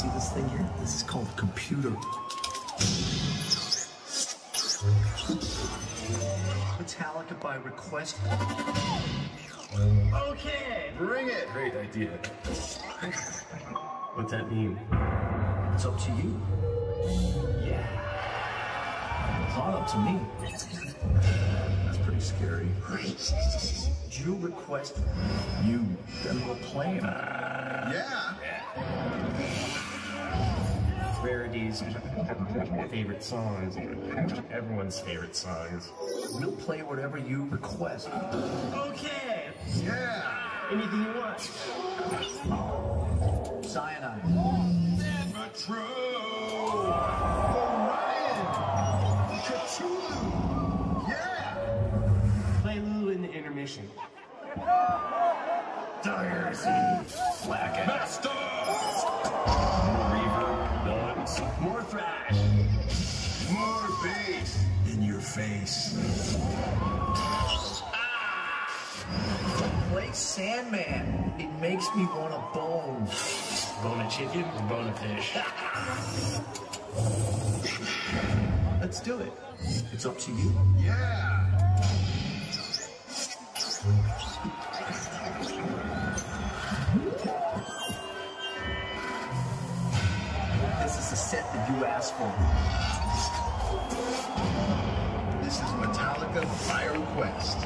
see this thing here? This is called computer. Metallica by request. Okay, bring it. Great idea. What's that mean? It's up to you. Yeah. It's not up to me. That's pretty scary. You request you, then we'll play it. Yeah. Rarities, favorite songs, everyone's favorite songs. We'll play whatever you request. Okay. Yeah. Anything you want. Cyanide. Metro. Orion. Cthulhu. Yeah. Play Lulu in the intermission. Diarsy. Slack. Master. More reverb. Nuts. More thrash. More bass. In your face. Play Sandman. It makes me want a bone. Bone a chicken or bone a fish? Let's do it. It's up to you. Yeah. This is the set that you asked for. This is Metallica by request.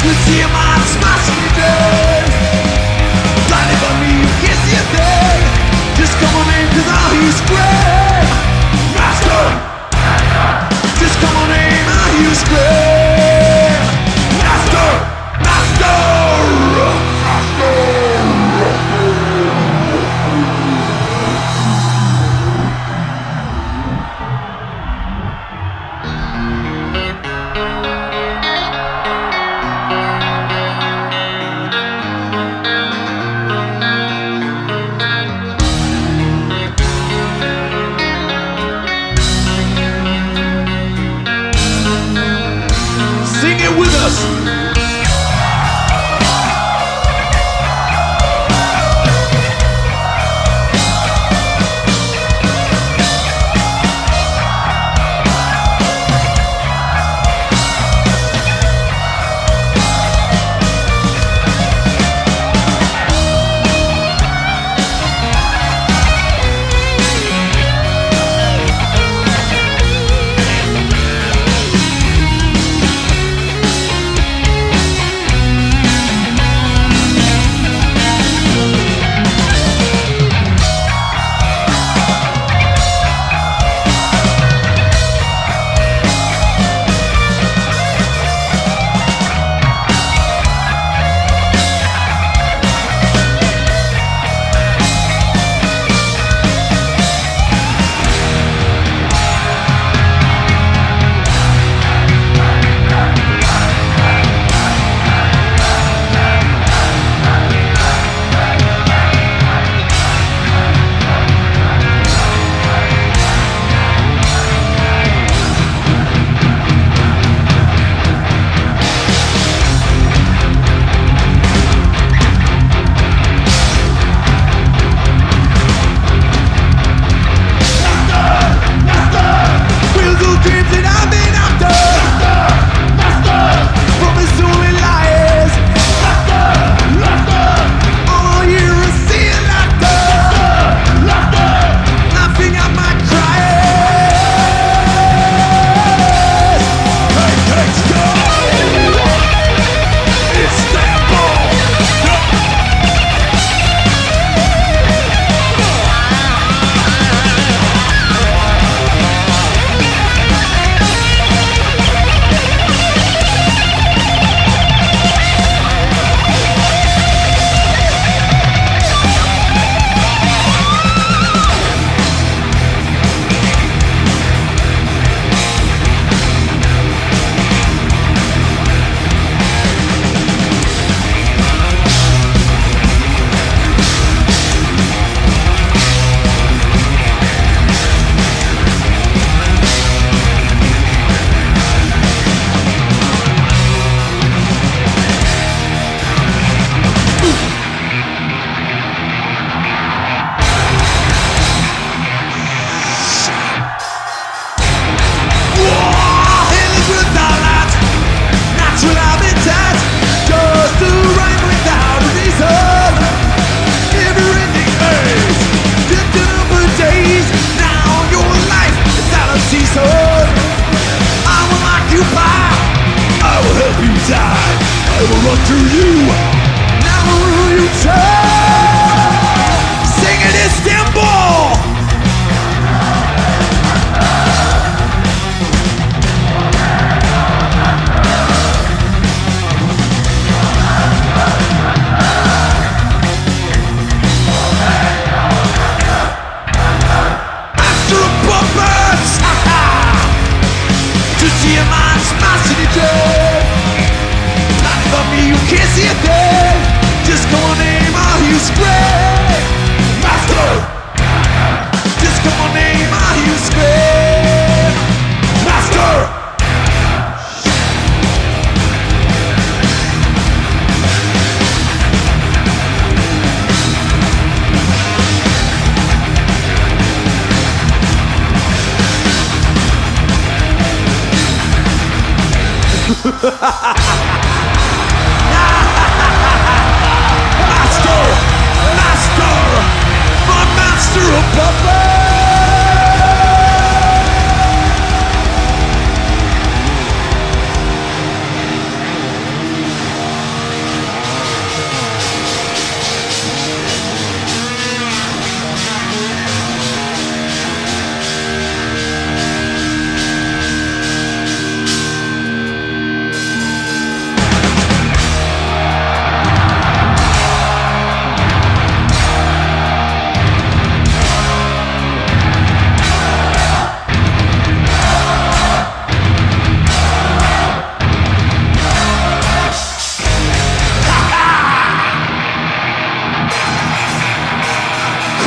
With your mind smashing your dreams, blinded by me, you can't see.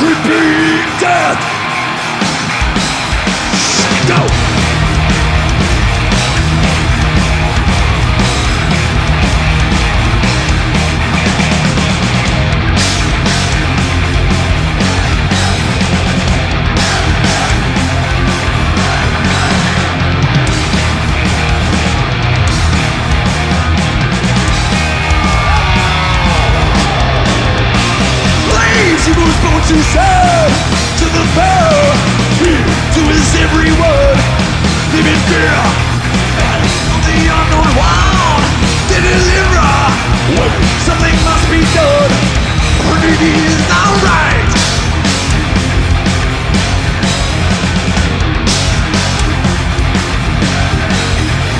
would be death! Go! To sound, to the power, to his every word. Live in fear of the unknown world. The deliverer, when something must be done, when it is not right.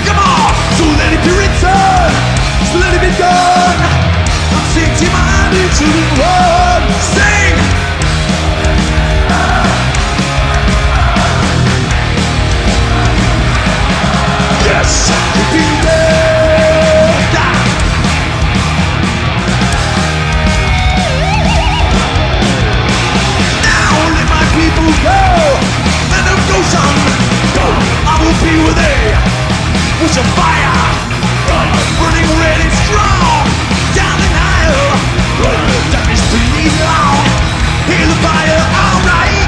Come on, so let it be written, so let it be done. I'm sick to my new children, run, sing. Yes, we'll be there. Now let my people go, men of Goshen, go. I will be with thee, with your fire, burning red and strong. Down the Nile, darkness to me long. Hear the fire, alright.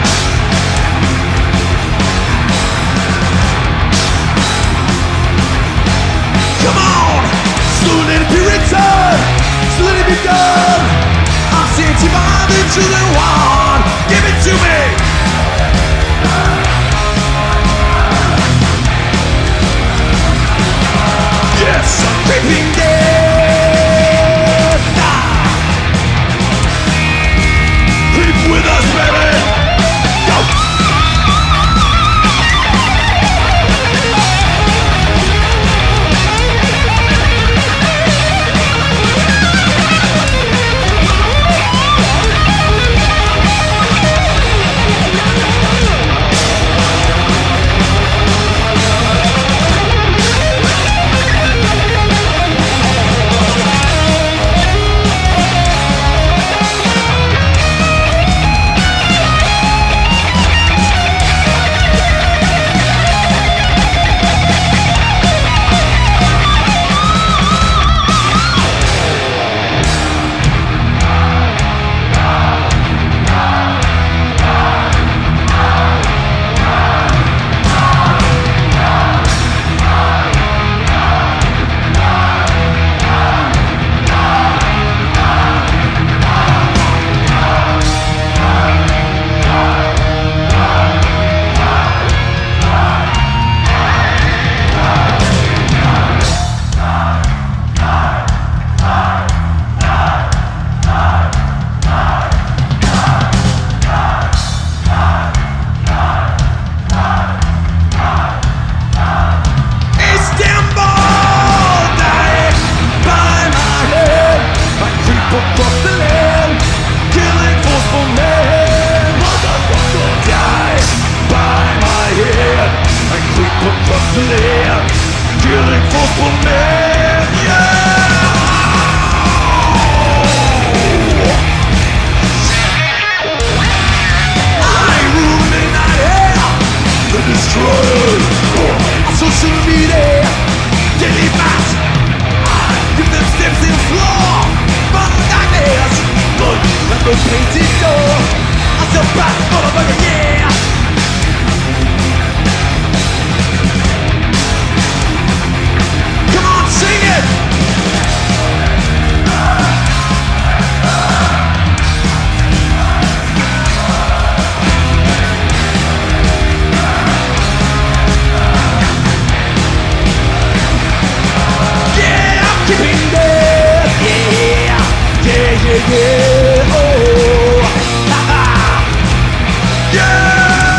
Come on! So let it be written! So let it be done! I'll send you by the children one! Give it to me! Yes! Creeping death! Ah. Creep with us, baby! Go! Yeah, oh, ha, ha. Yeah.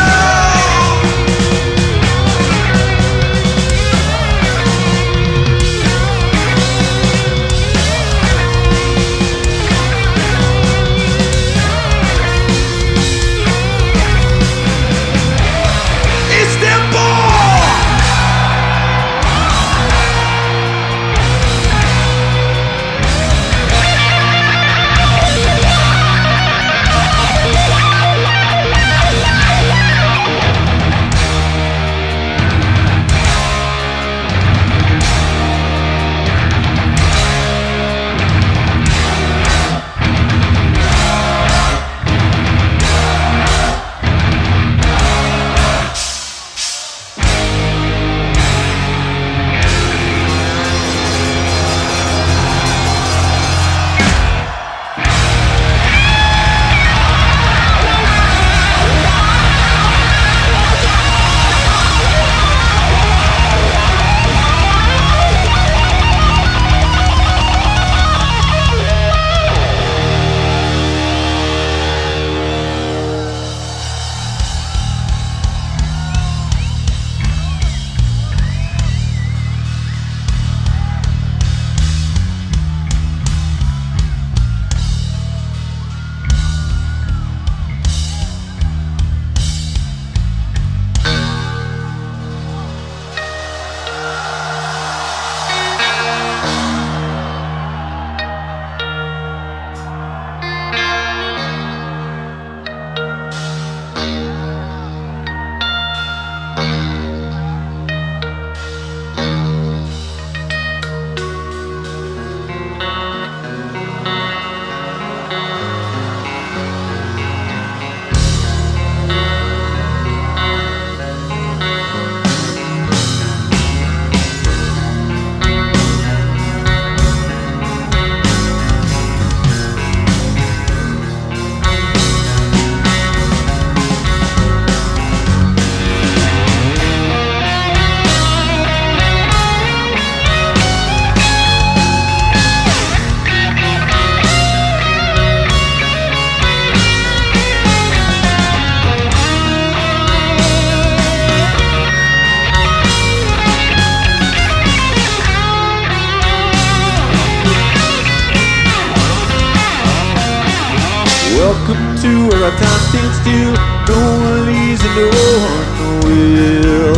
to where our time stands still. No one leaves and no one will.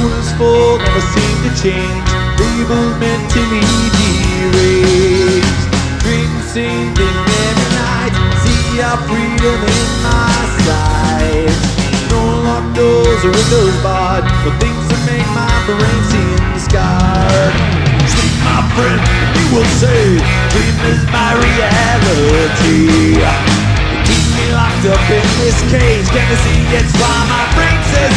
Moon's full, never seem to change. Labels meant to be deranged. Great and sane, they never night. See our freedom in my sight. No locked doors or windows barred, but things that make my brain seem scarred. Sleep, my friend, you will say, dream is my reality. Keep me locked up in this cage. Can you see it's why my brain says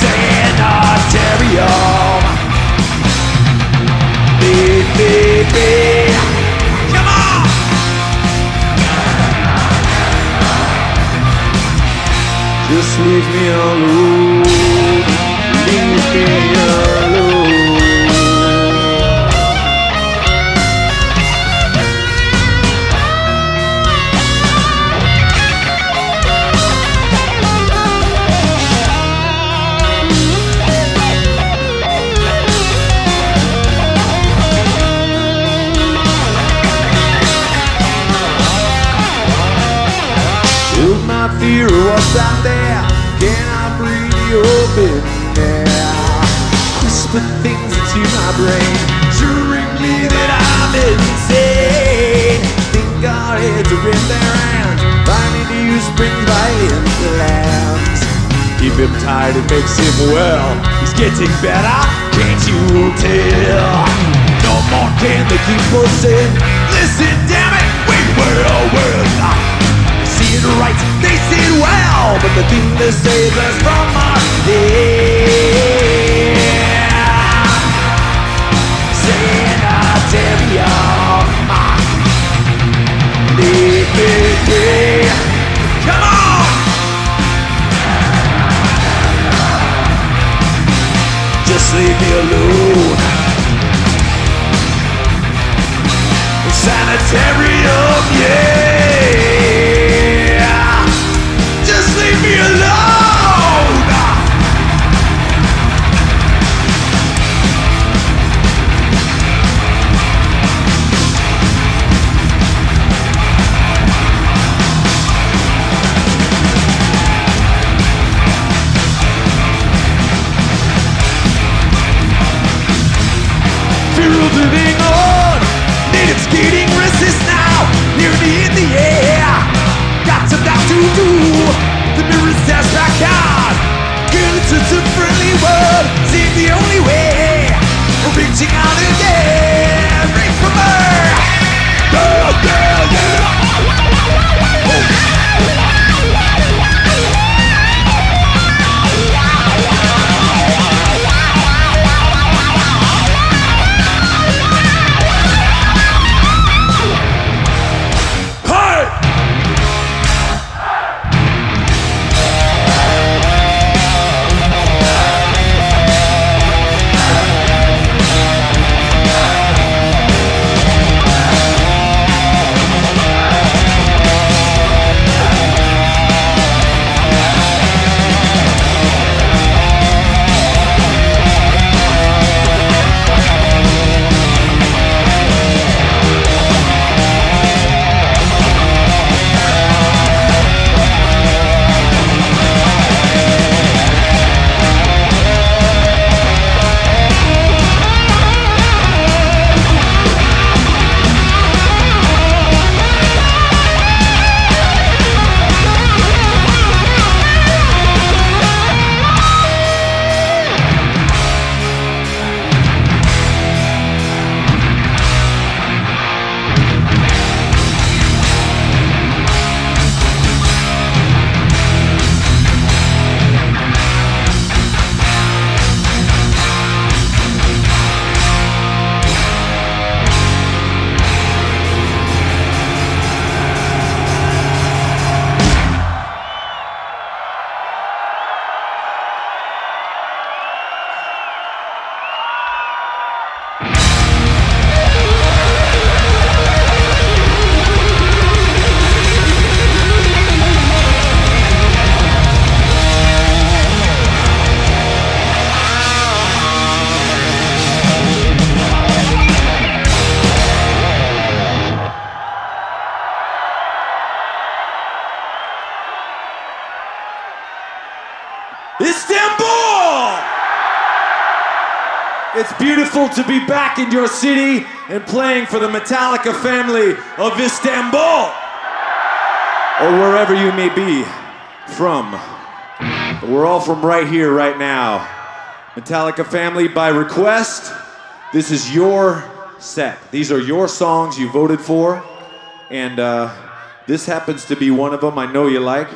Sanitarium. Beep, beep, beep. Come on! Just leave me alone. Leave me alone. Till my fear was out there. Can I breathe open? Put things into my brain, assuring me that I'm insane. Think our heads are in their hands, finding new spring violent lands. Keep him tired, it makes him well. He's getting better, can't you tell? No more can they keep us in. Listen, damn it, we were worth it. They see it right, they see it well, but the thing that saves us from our day. Sanitarium. Leave me free. Come on! Just leave me alone. Sanitarium, yeah. Just leave me alone. Living on, and it's getting restless now. Near the end. It's beautiful to be back in your city and playing for the Metallica family of Istanbul, or wherever you may be from. But we're all from right here, right now. Metallica family, by request, this is your set. These are your songs you voted for, and this happens to be one of them I know you like.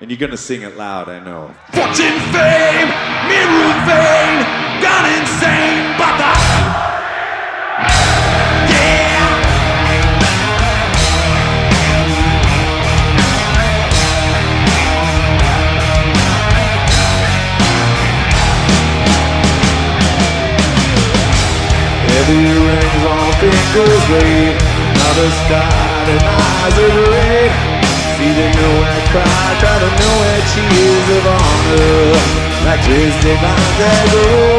And you're gonna sing it loud, I know. Fortune, fame, mirror vein, gone insane, but the... Yeah! Heavy rings on fingers laid, another star and eyes of red. Feeding her wet cry, trying to know where she is of honor. Like twisted by the door,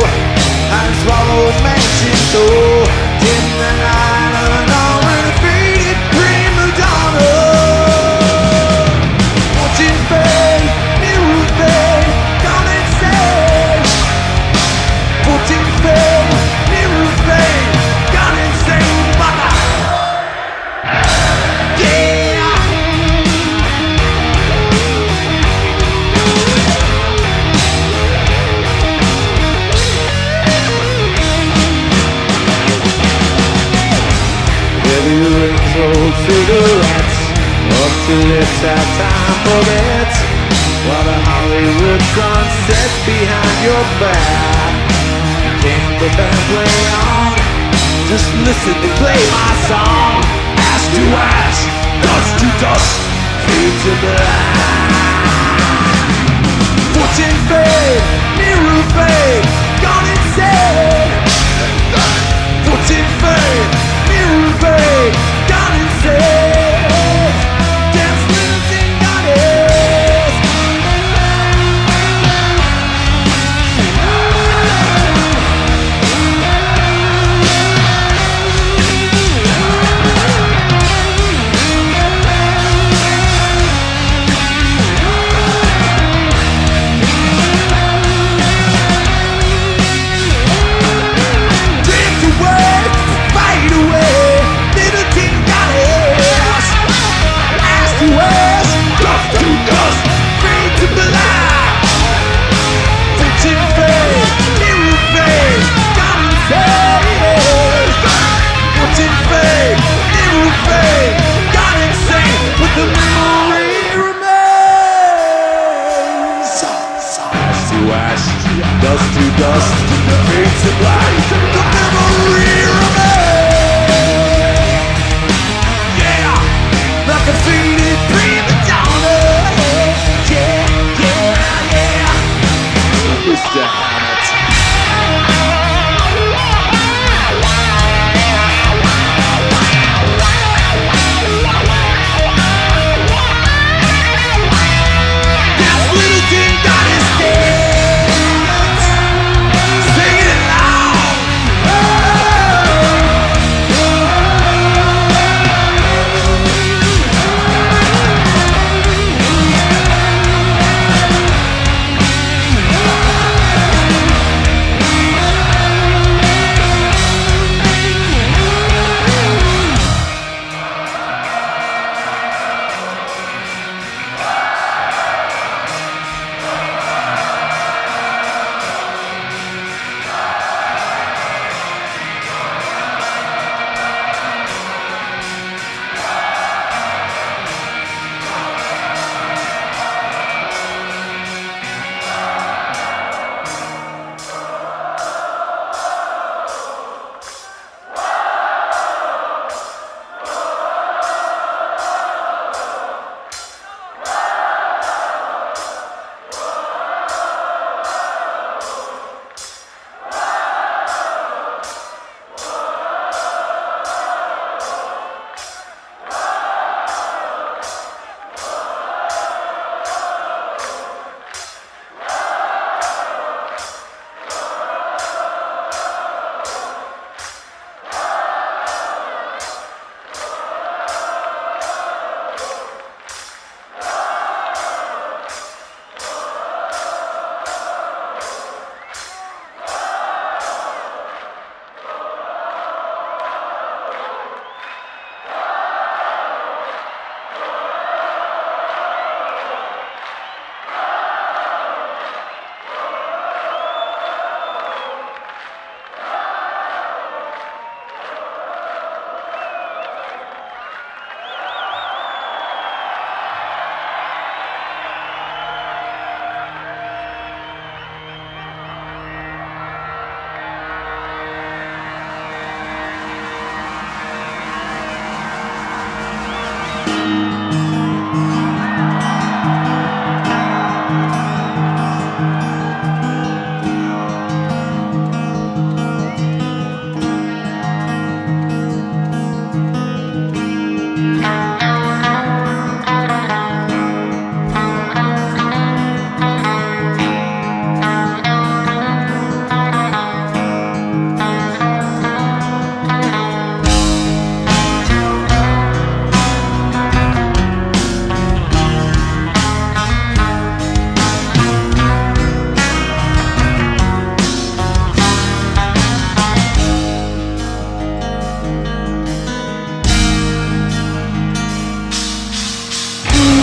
I'm swallowed, mentioned soul. In the night of an already faded cream Madonna. Fortune fade, mirror fade, gone insane. Fortune fade, mirror fade, gone insane. Rings old cigarettes up to lips at time for that. While the Hollywood sun sets behind your back, you can't put that play on. Just listen and play my song. Ash to ash, dust to dust, fade to black. Fortune fade, mirror fade, gone insane. Fortune fade. Fade, gone insane. Dance losing goddess. Drift away, fight away. Dust fade to black. Fortune fade, mirror fade, gone insane. Fortune fade, mirror fade, gone insane. But the memory remains. Ash to ash, dust to dust, fade to black. The memory remains. Yeah, like a faded dream. Mr. Hammett. That's Littleton got his dance.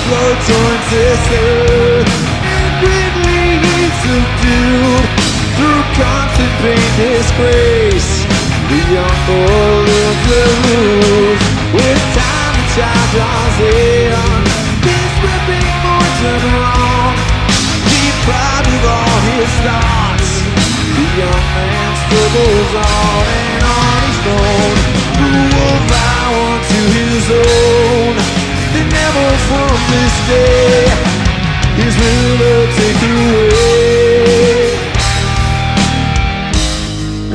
flow towards this earth, inwardly he's subdued through constant pain, disgrace. The young boy lives aloof with time, the child draws in. This weapon more than wrong, deprived of all his thoughts. The young man struggles on and on his own, who will vow unto his own. From this day, his ruler take away.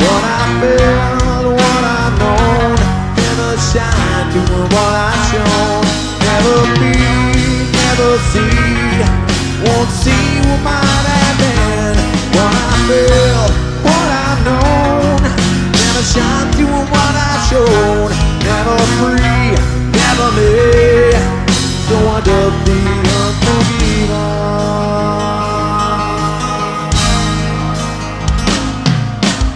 What I felt, what I've known, never shine doing what I've shown. Never be, never see, won't see what might have been. What I felt, what I've known, never shine doing what I've shown. Never free, never me. So I dub the unbeliever.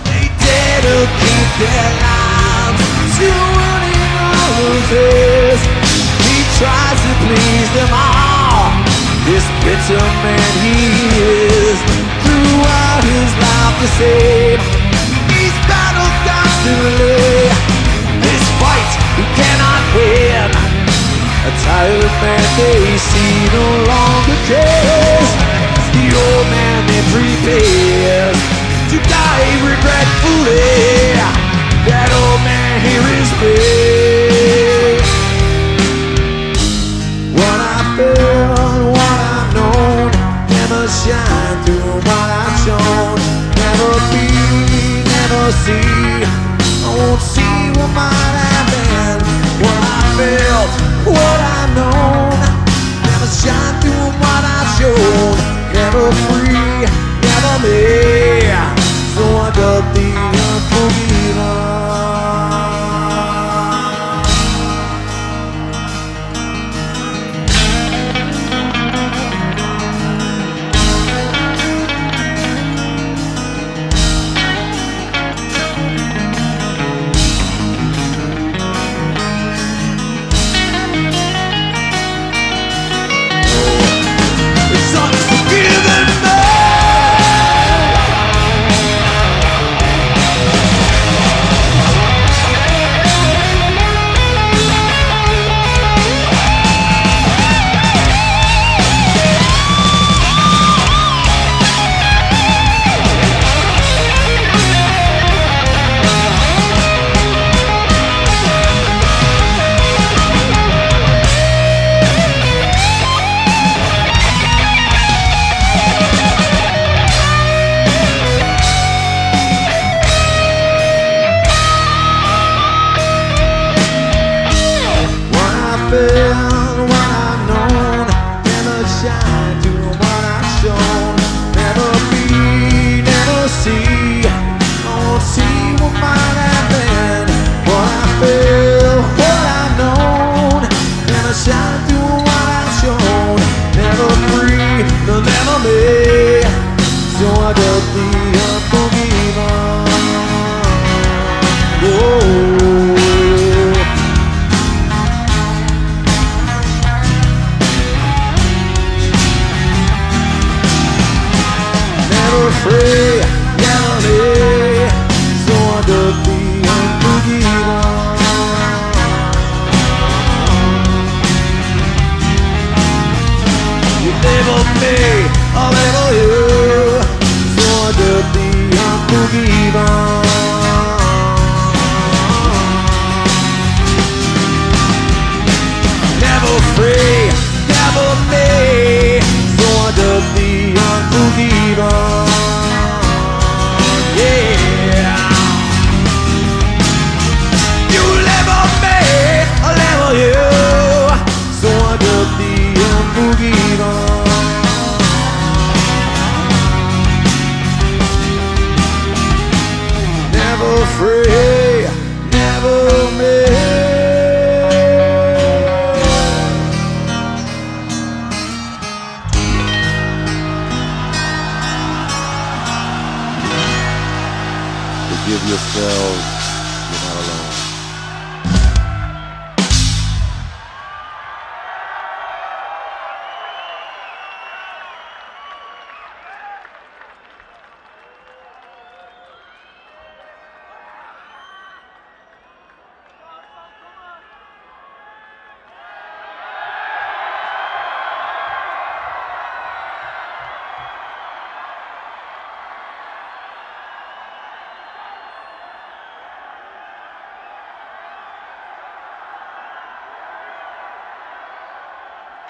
They dedicate their lives to running all of this. He tries to please them all, this bitter man he is. Throughout his life the same, he's battled constantly. This fight he cannot win. A tired man they see no longer cares. The old man that prepares to die regretfully. That old man here is big. What I felt, what I've known, never shine through what I've shown. Never be, never see, I won't see what might happen. What I felt, what I've known, never shine through what I've shown. Never free, never me. So I dub the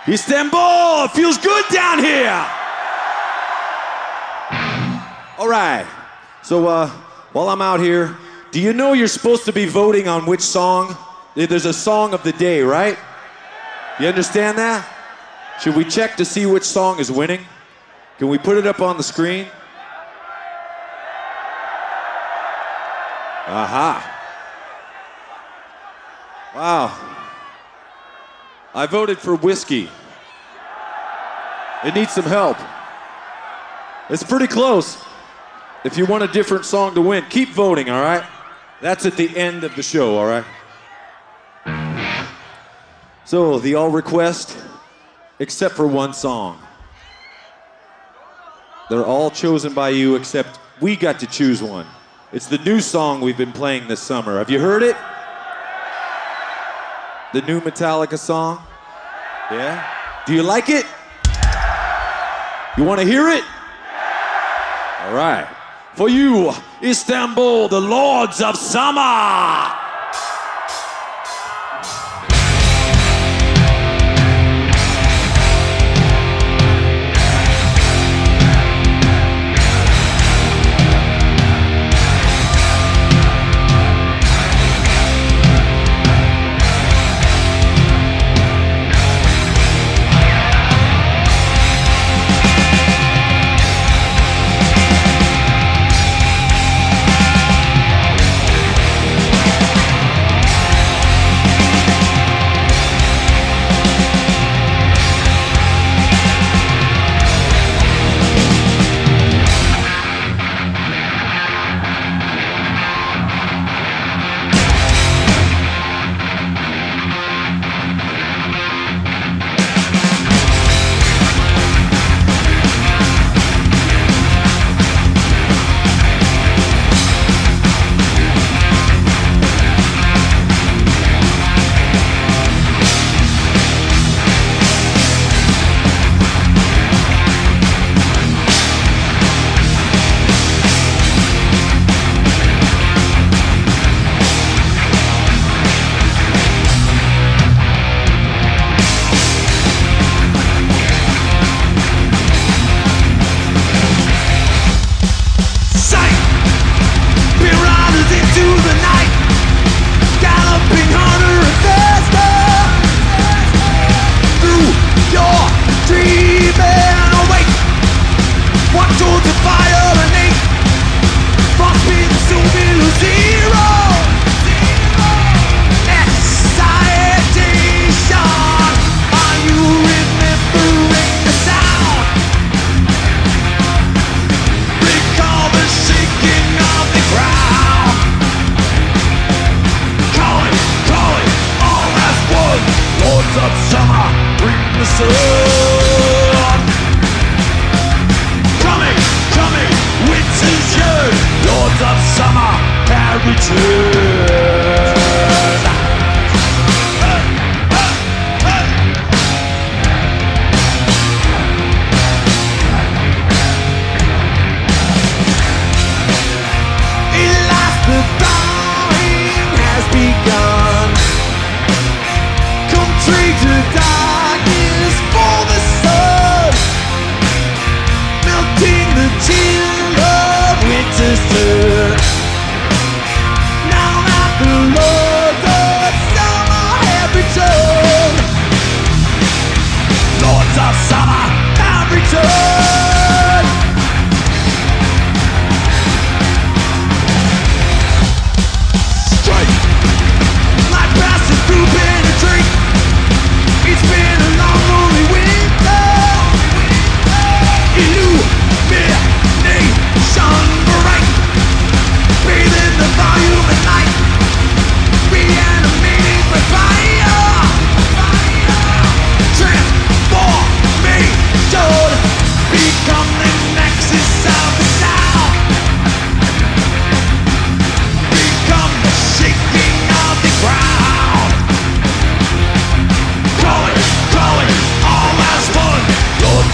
Istanbul! Feels good down here! All right. So while I'm out here, do you know you're supposed to be voting on which song? There's a song of the day, right? You understand that? Should we check to see which song is winning? Can we put it up on the screen? Aha. Wow. I voted for Whiskey. It needs some help. It's pretty close. If you want a different song to win, keep voting, all right? That's at the end of the show, all right? So, the all request, except for one song. They're all chosen by you, except we got to choose one. It's the new song we've been playing this summer. Have you heard it? The new Metallica song? Yeah? Do you like it? You want to hear it? All right. For you, Istanbul, the Lords of Summer!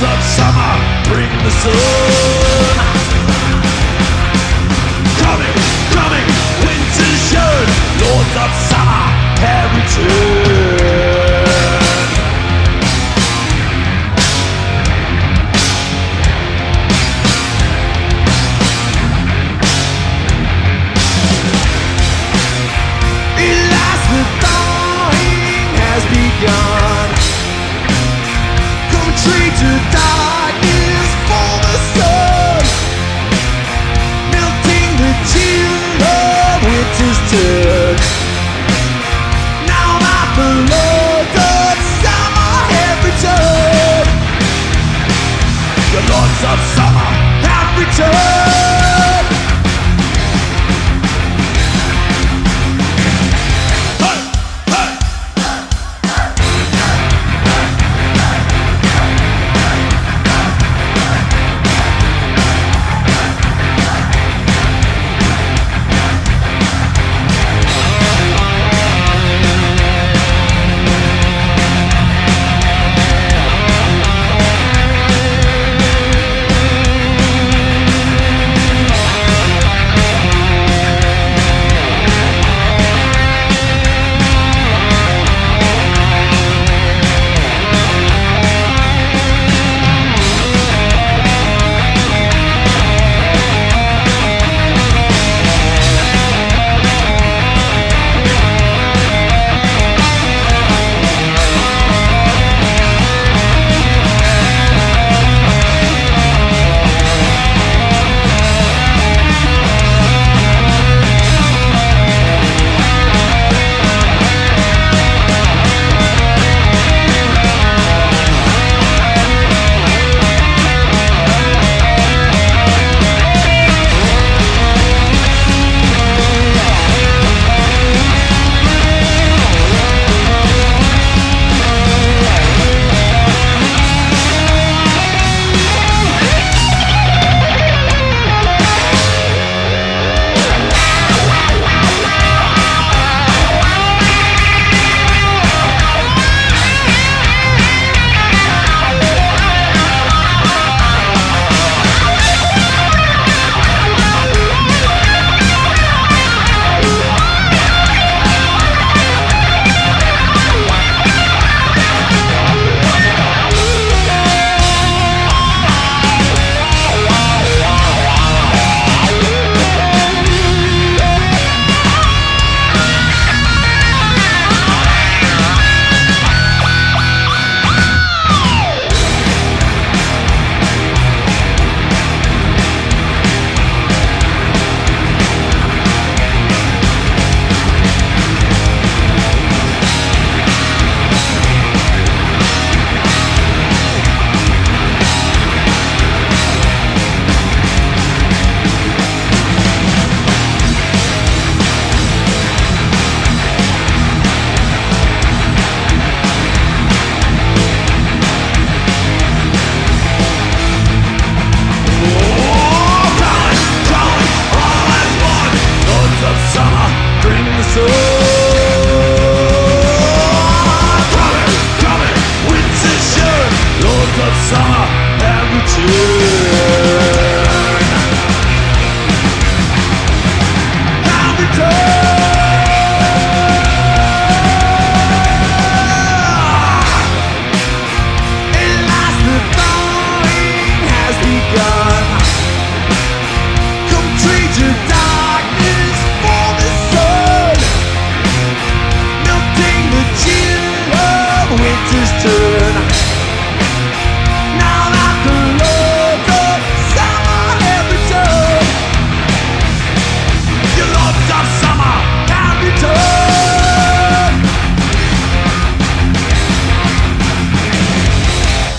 Of summer heritage.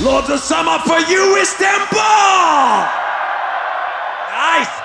Lords of Summer for you, Istanbul! Nice!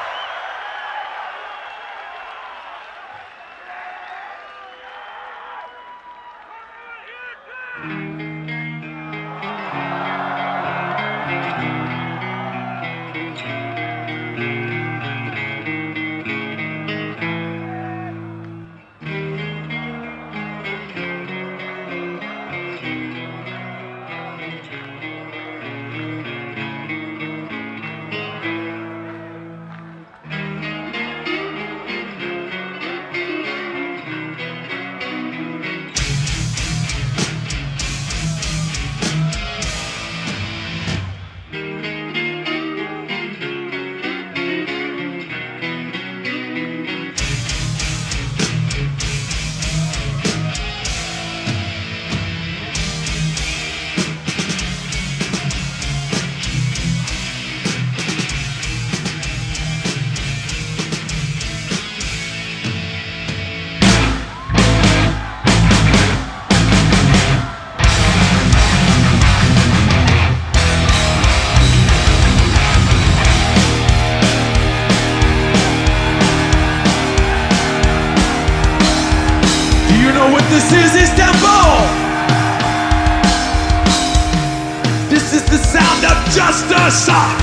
the sock.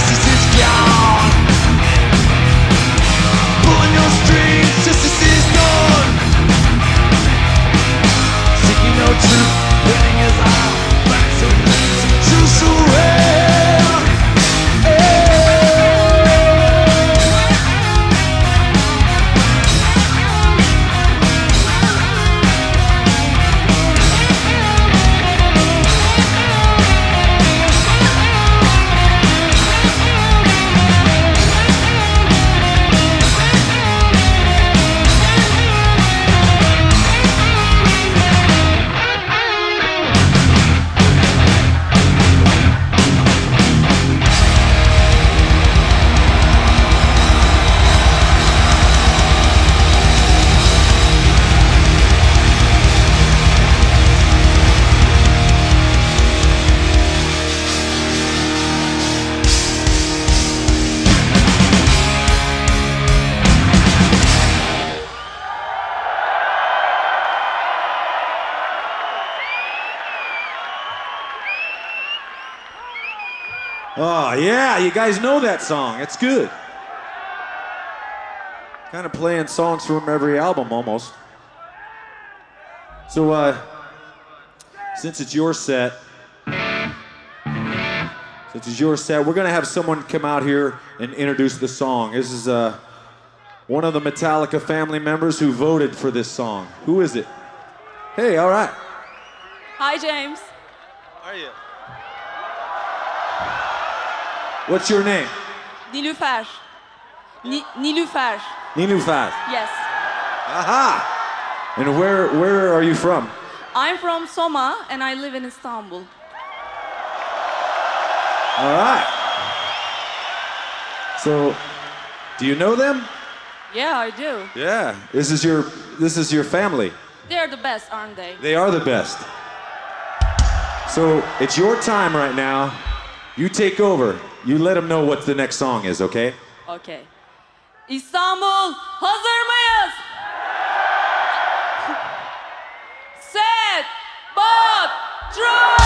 justice is gone. Pulling your strings, justice is gone. Seeking no truth, winning is our back, so let's choose to win. Oh, yeah, you guys know that song. It's good. Kind of playing songs from every album almost. So, since it's your set, we're going to have someone come out here and introduce the song. This is one of the Metallica family members who voted for this song. Who is it? Hey, all right. Hi, James. How are you? What's your name? Nilüfer. Nilüfer. Nilüfer. Yes. Aha! And where are you from? I'm from Soma and I live in Istanbul. All right. So, do you know them? Yeah, I do. Yeah. This is your family. They're the best, aren't they? They are the best. So, it's your time right now. You take over. You let them know what the next song is, okay? Okay. İstanbul, hazır mıyız? Set, Bob, Draw!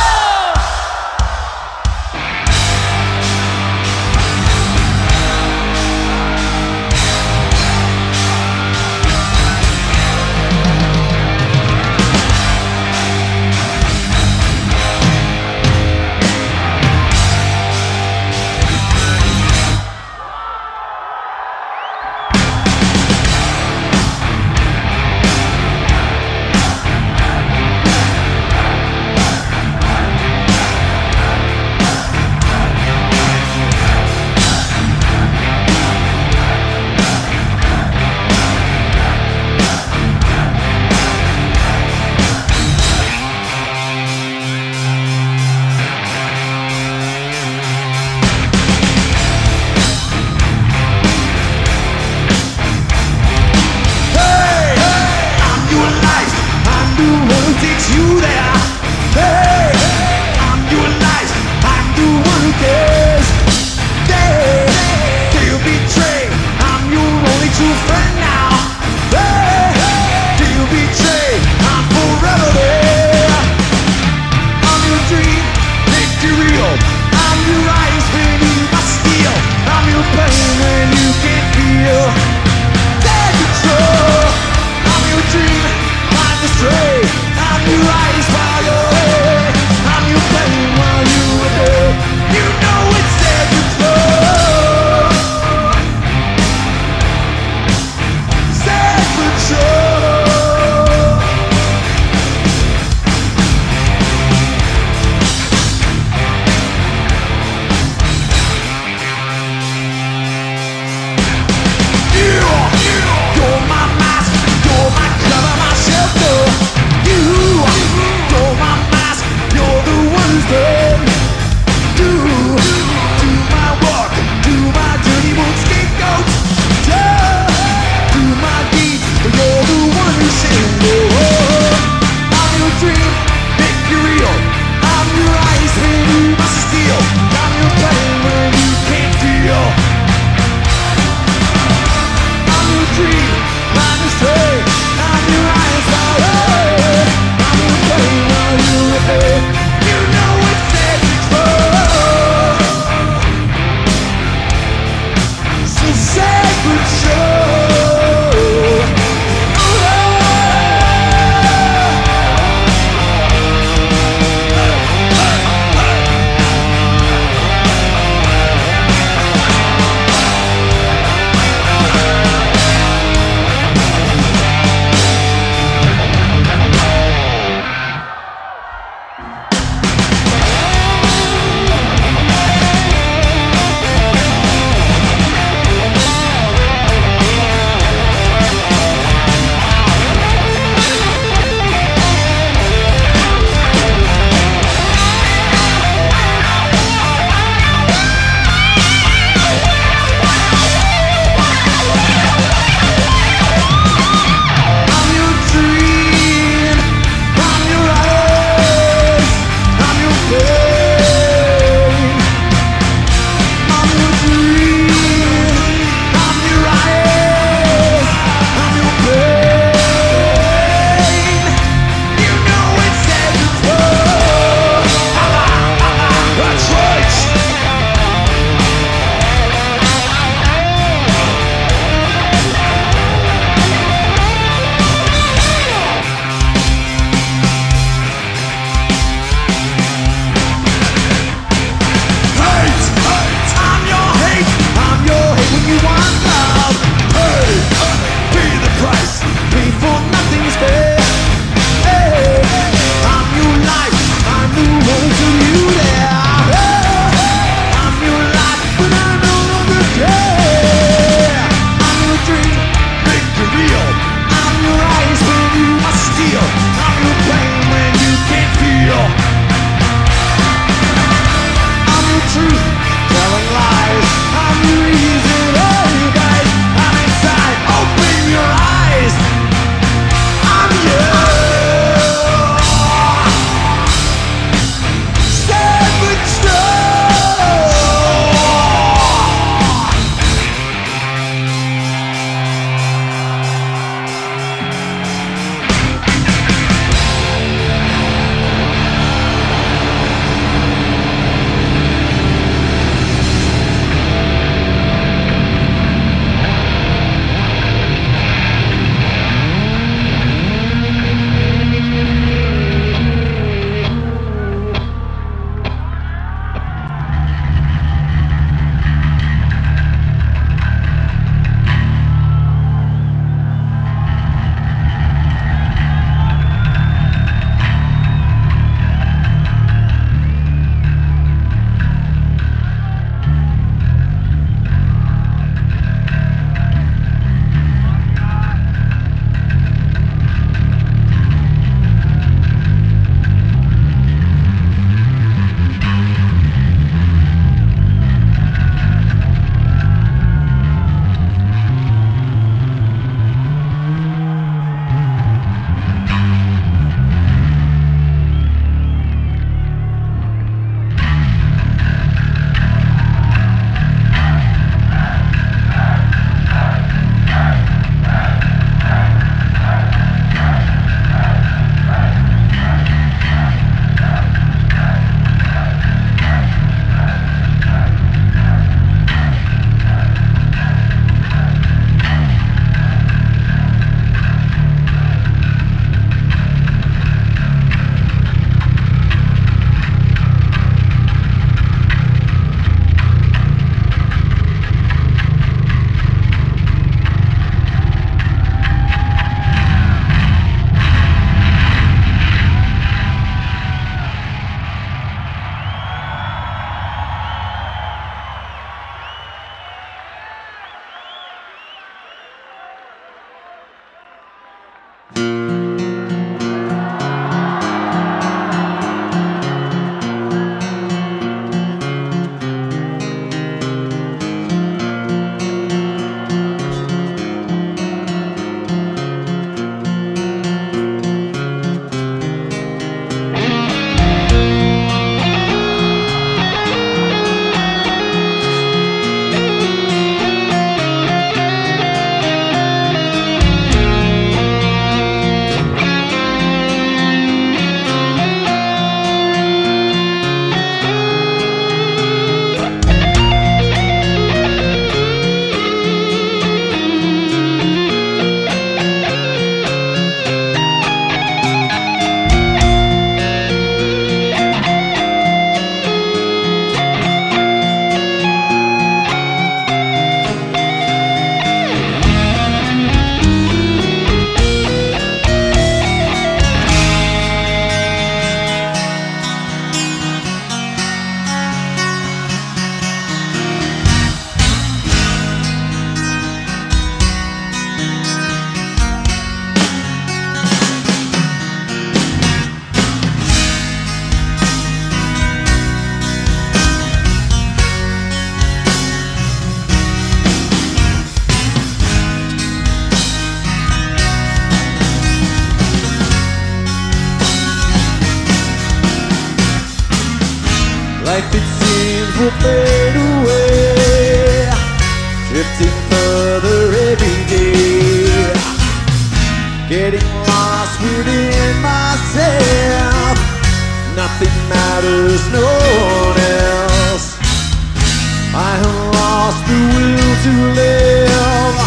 lost the will to live,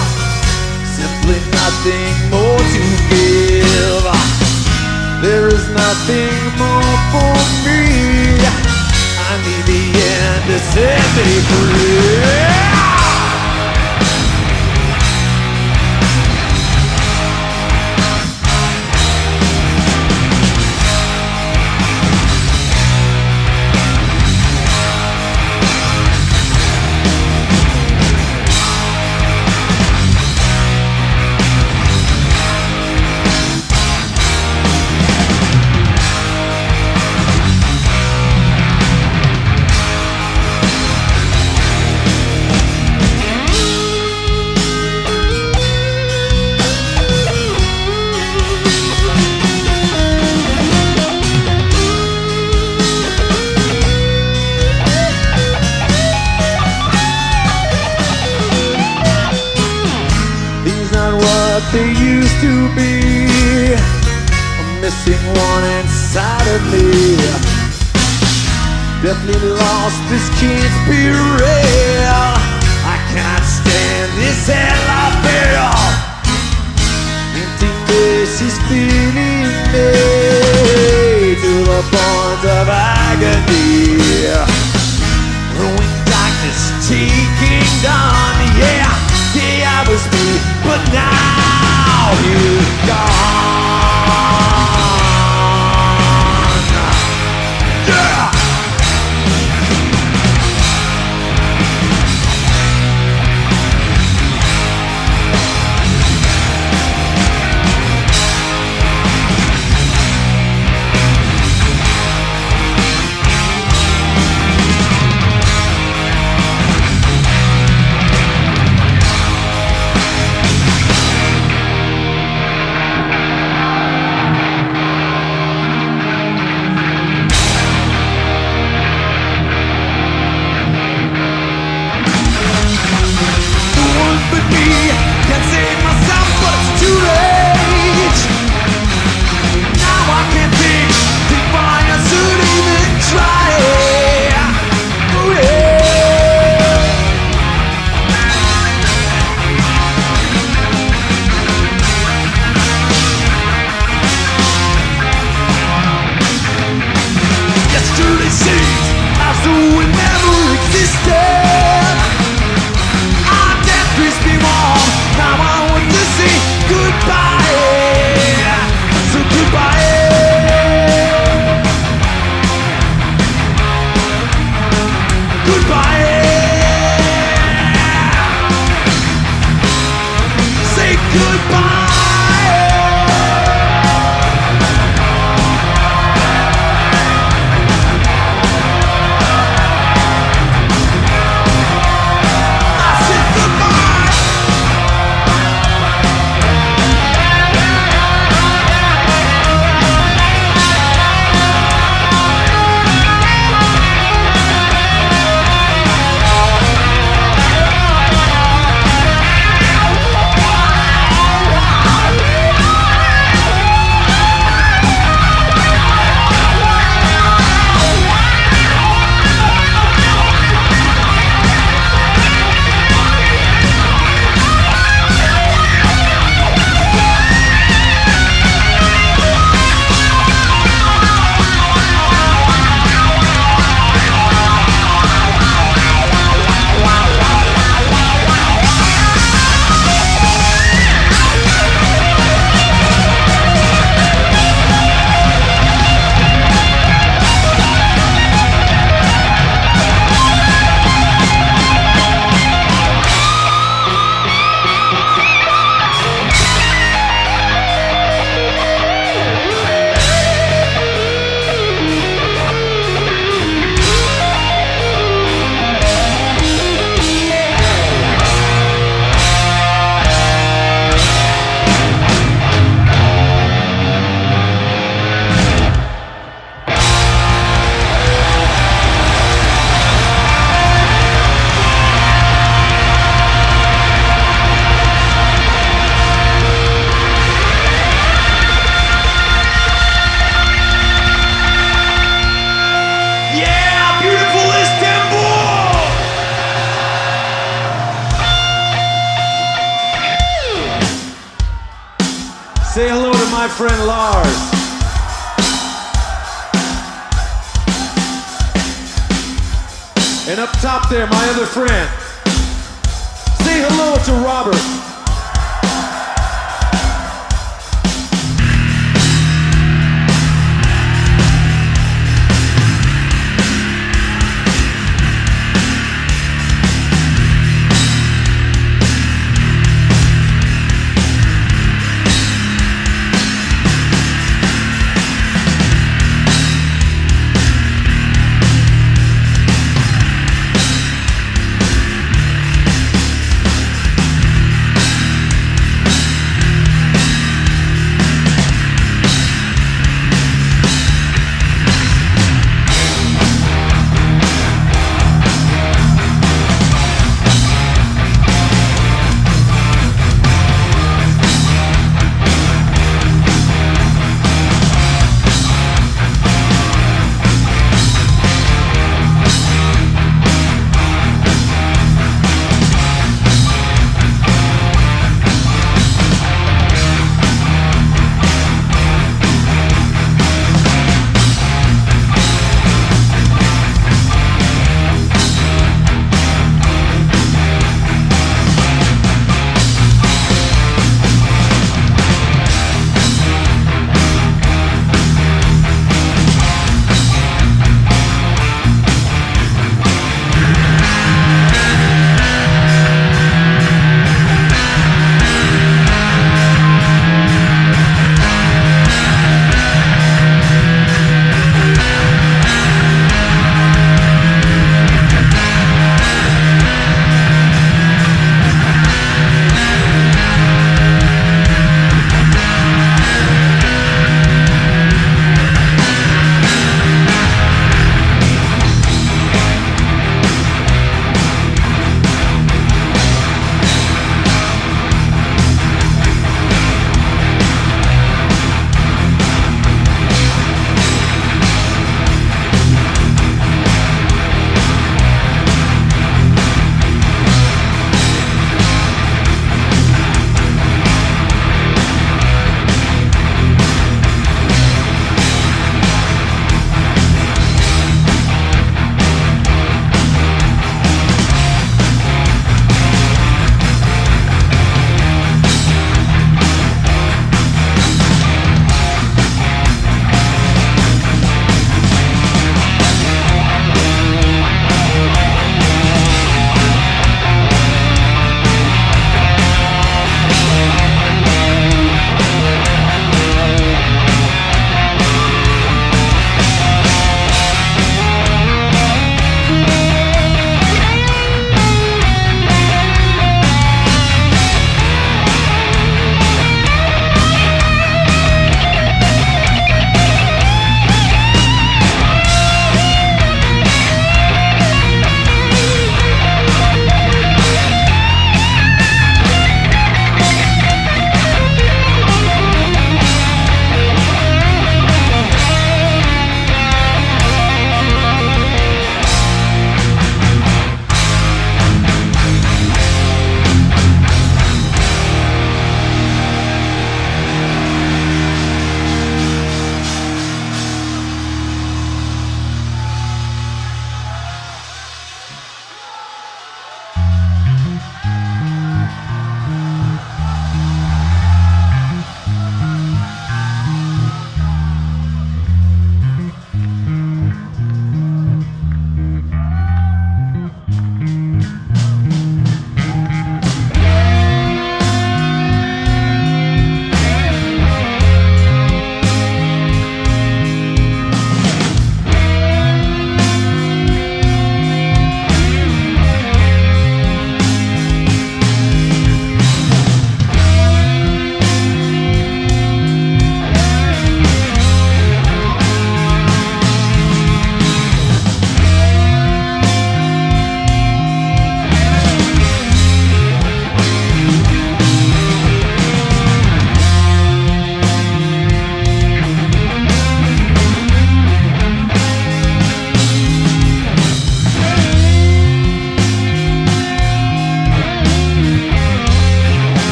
simply nothing more to give. There is nothing more for me. I need the end to set me free. They used to be a missing one inside of me. Definitely lost, this can't be real. I can't stand this hell I feel. Empty face is feeding me to the point of agony. Growing darkness, taking down, yeah, yeah, I was me, but now you've gone. Yeah! my friend Lars. And up top there, my other friend. Say hello to Robert.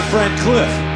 my friend Cliff.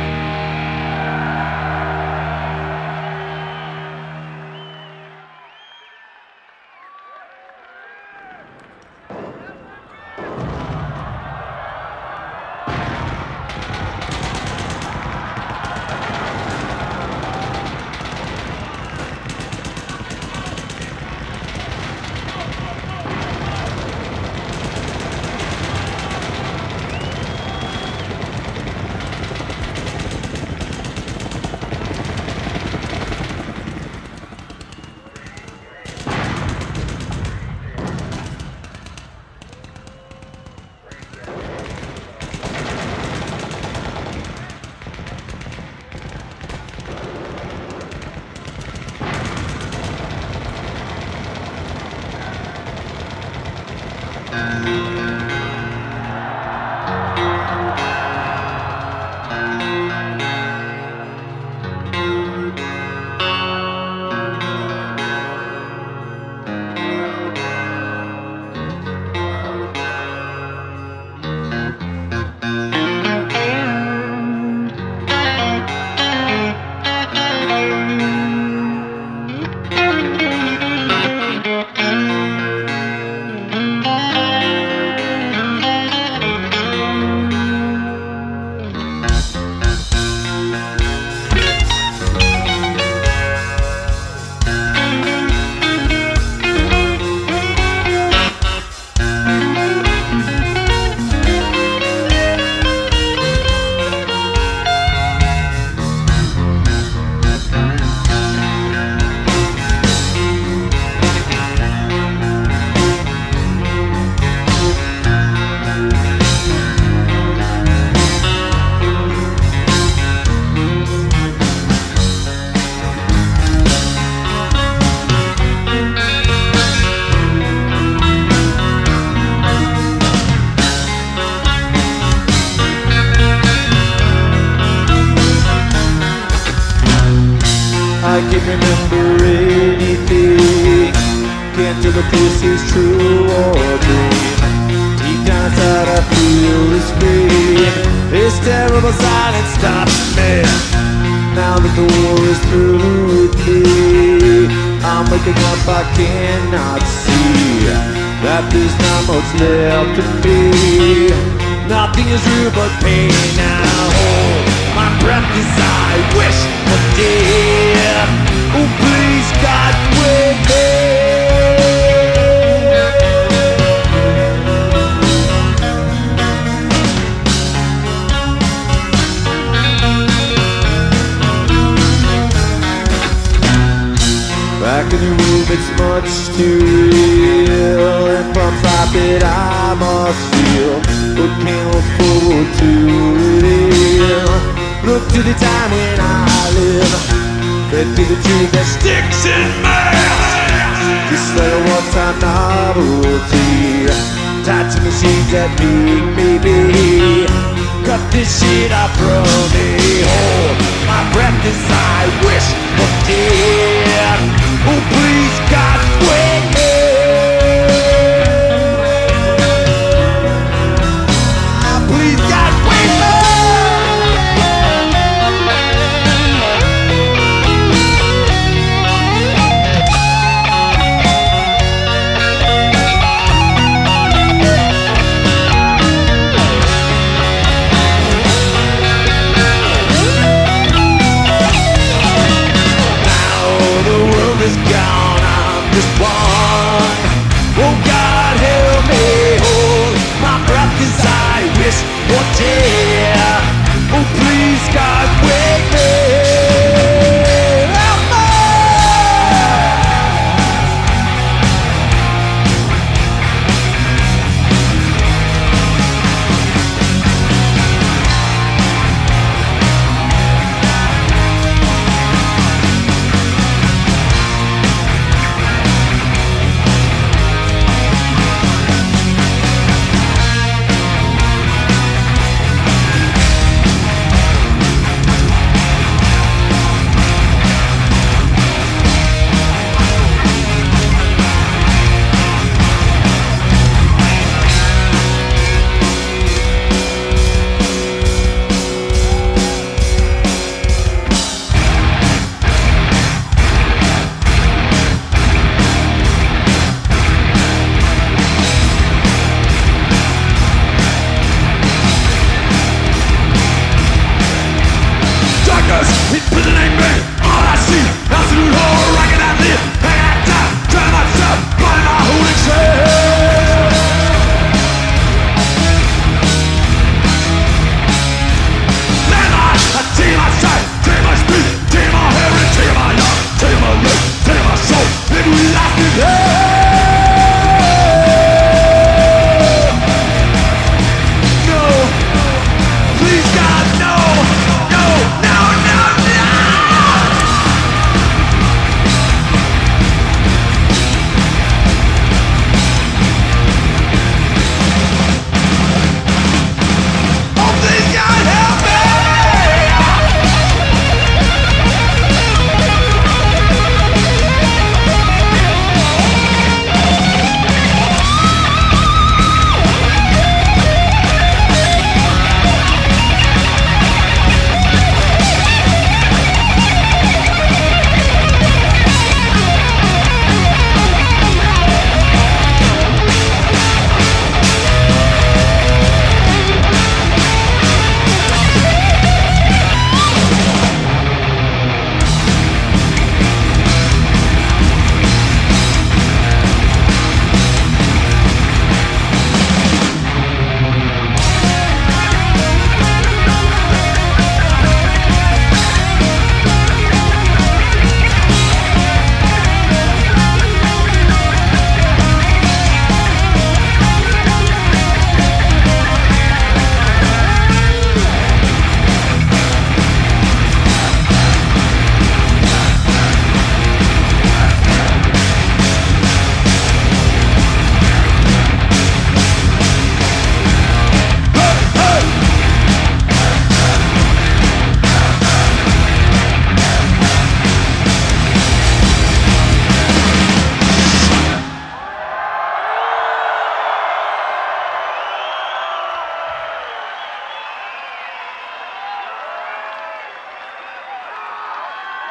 This one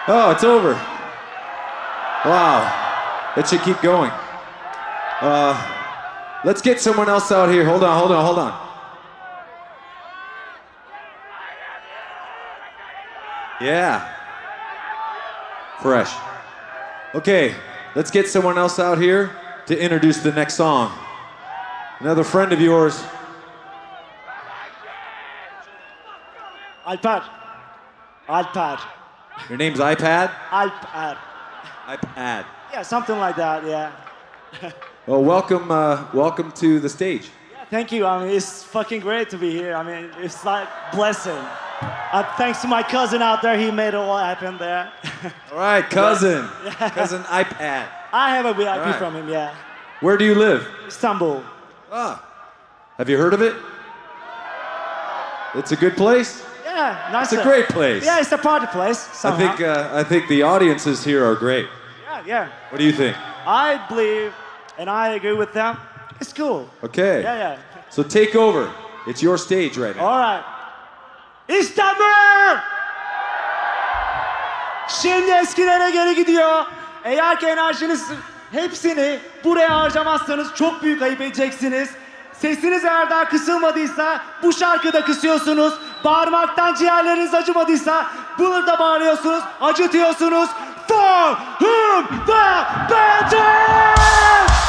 Oh, it's over. Wow. It should keep going. Let's get someone else out here. Hold on. Yeah. Fresh. Okay, let's get someone else out here to introduce the next song. Another friend of yours. iPad. Your name's iPad? iPad. Yeah, something like that, yeah. Well, welcome to the stage. Yeah, thank you. I mean, it's fucking great to be here. I mean, it's like a blessing. Thanks to my cousin out there, he made it all happen there. All right, cousin. Yeah. Cousin iPad. I have a VIP from him, yeah. Where do you live? Istanbul. Ah. Have you heard of it? It's a good place? Yeah, nice. It's a great place. Yeah, it's a party place. Somehow. I think the audiences here are great. Yeah, yeah. What do you think? I believe, and I agree with them, it's cool. Okay. Yeah, yeah. So take over. It's your stage right now. All right. İstanbul! Şimdi eskilere geri gidiyor. Eğer ki enerjiniz hepsini buraya harcamazsanız çok büyük ayıp edeceksiniz. Sesiniz eğer daha kısılmadıysa bu şarkıda kısıyorsunuz. Bağırmaktan ciğerleriniz acımadıysa bunu da bağırıyorsunuz, acıtıyorsunuz. For Whom the Bell Tolls! Istanbul!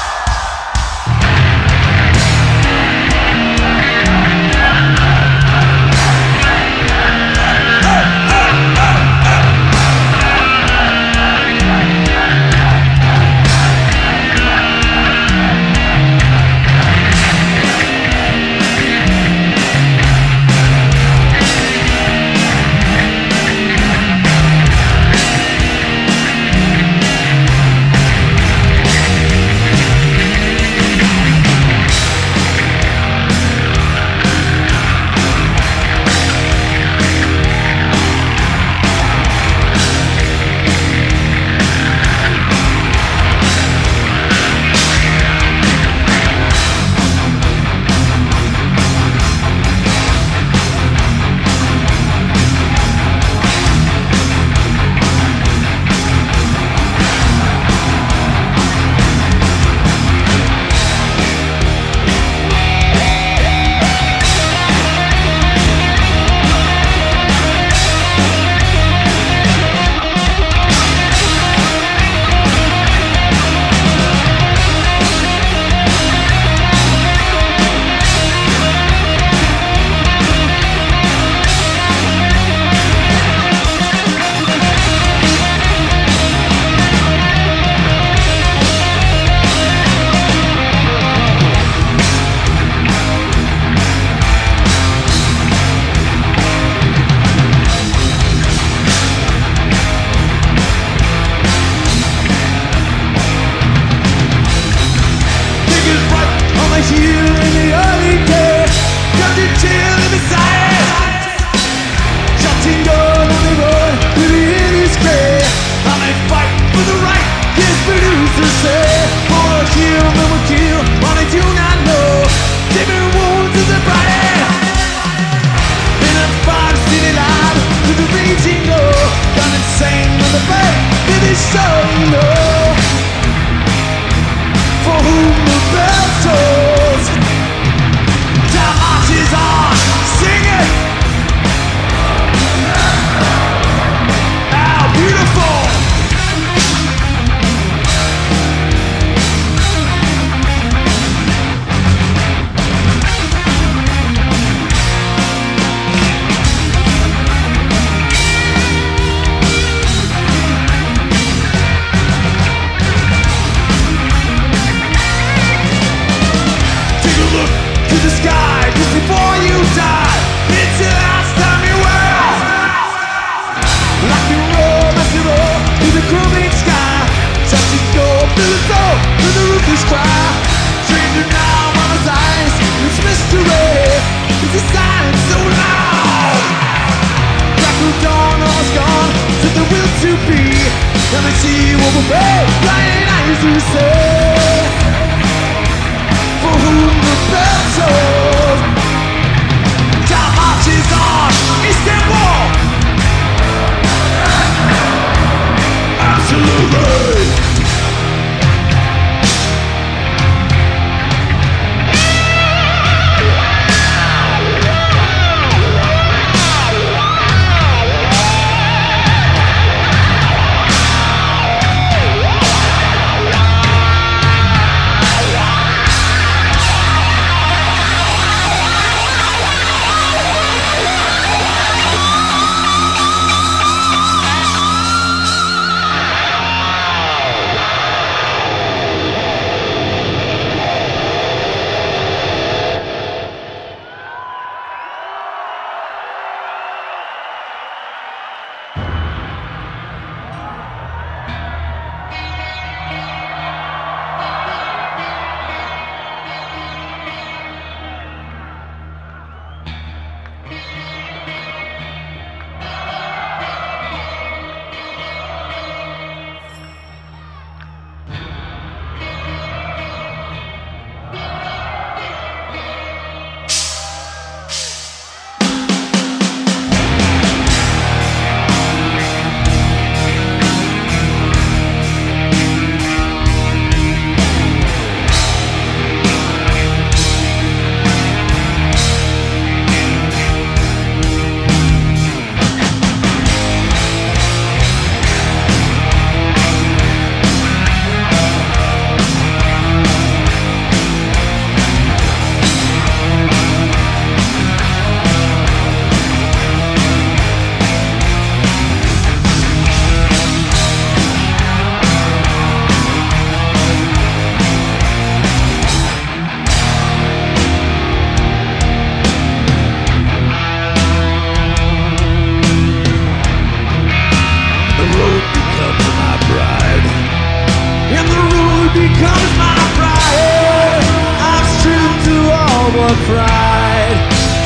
our pride.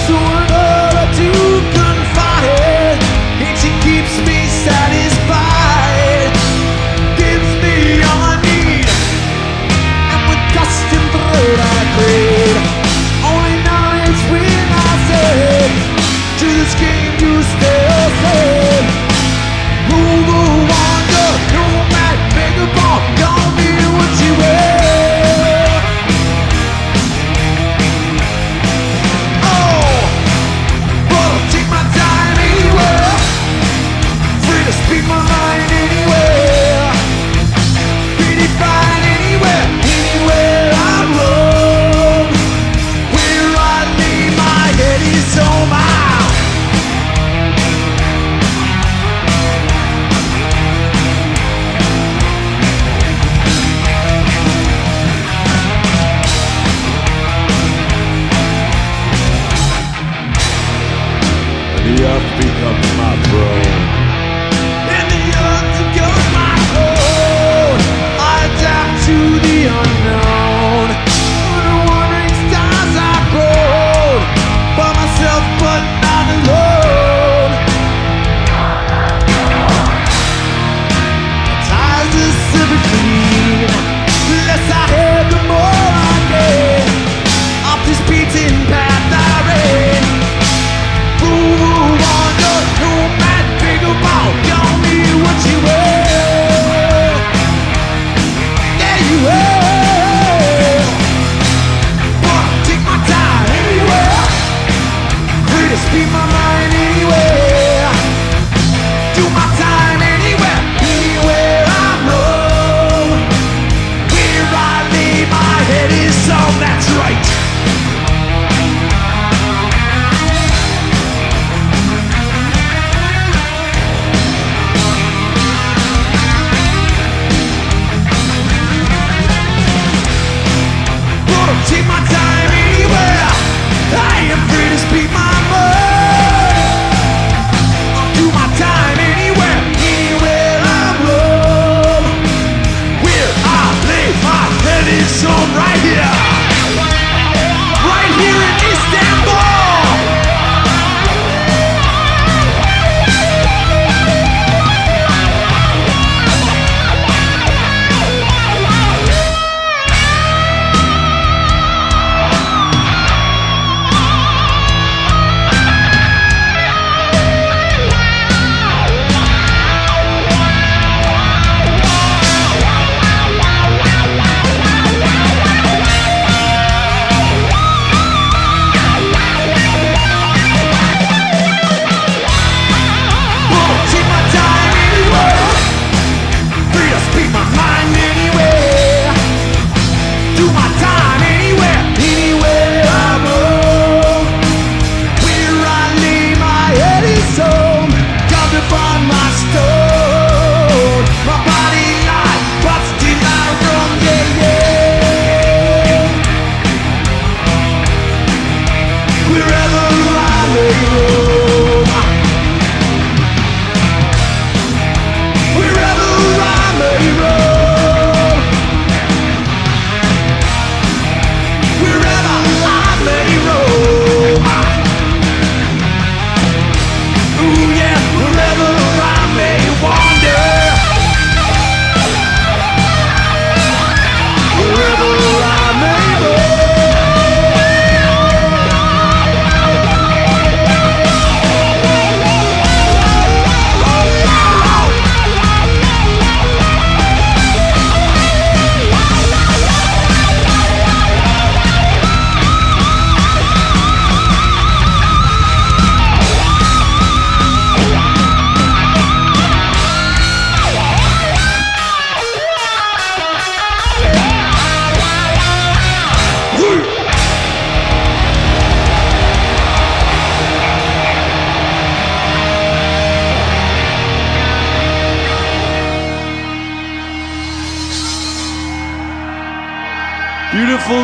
So what all I do confide, and she keeps me satisfied, gives me all I need, and with dust and blood I plead. Only nights when I say to this game to stay afraid. Over wander, nomad, vagabond, call me what you will.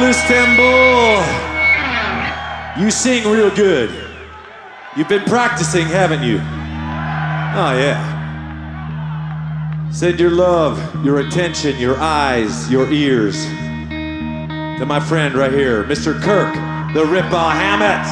Istanbul, you sing real good. You've been practicing, haven't you? Oh yeah. Send your love, your attention, your eyes, your ears to my friend right here, Mr. Kirk the Ripper Hammett.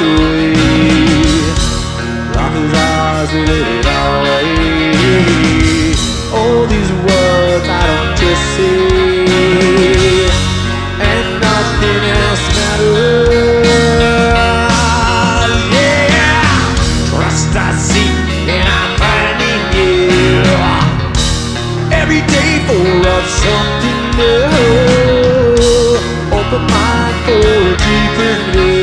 us away. Rocket's eyes lit it all away. All these words I don't just say, and nothing else matters. Yeah, trust I see and I find in you. Every day full of something new. Open mind for a deeper view.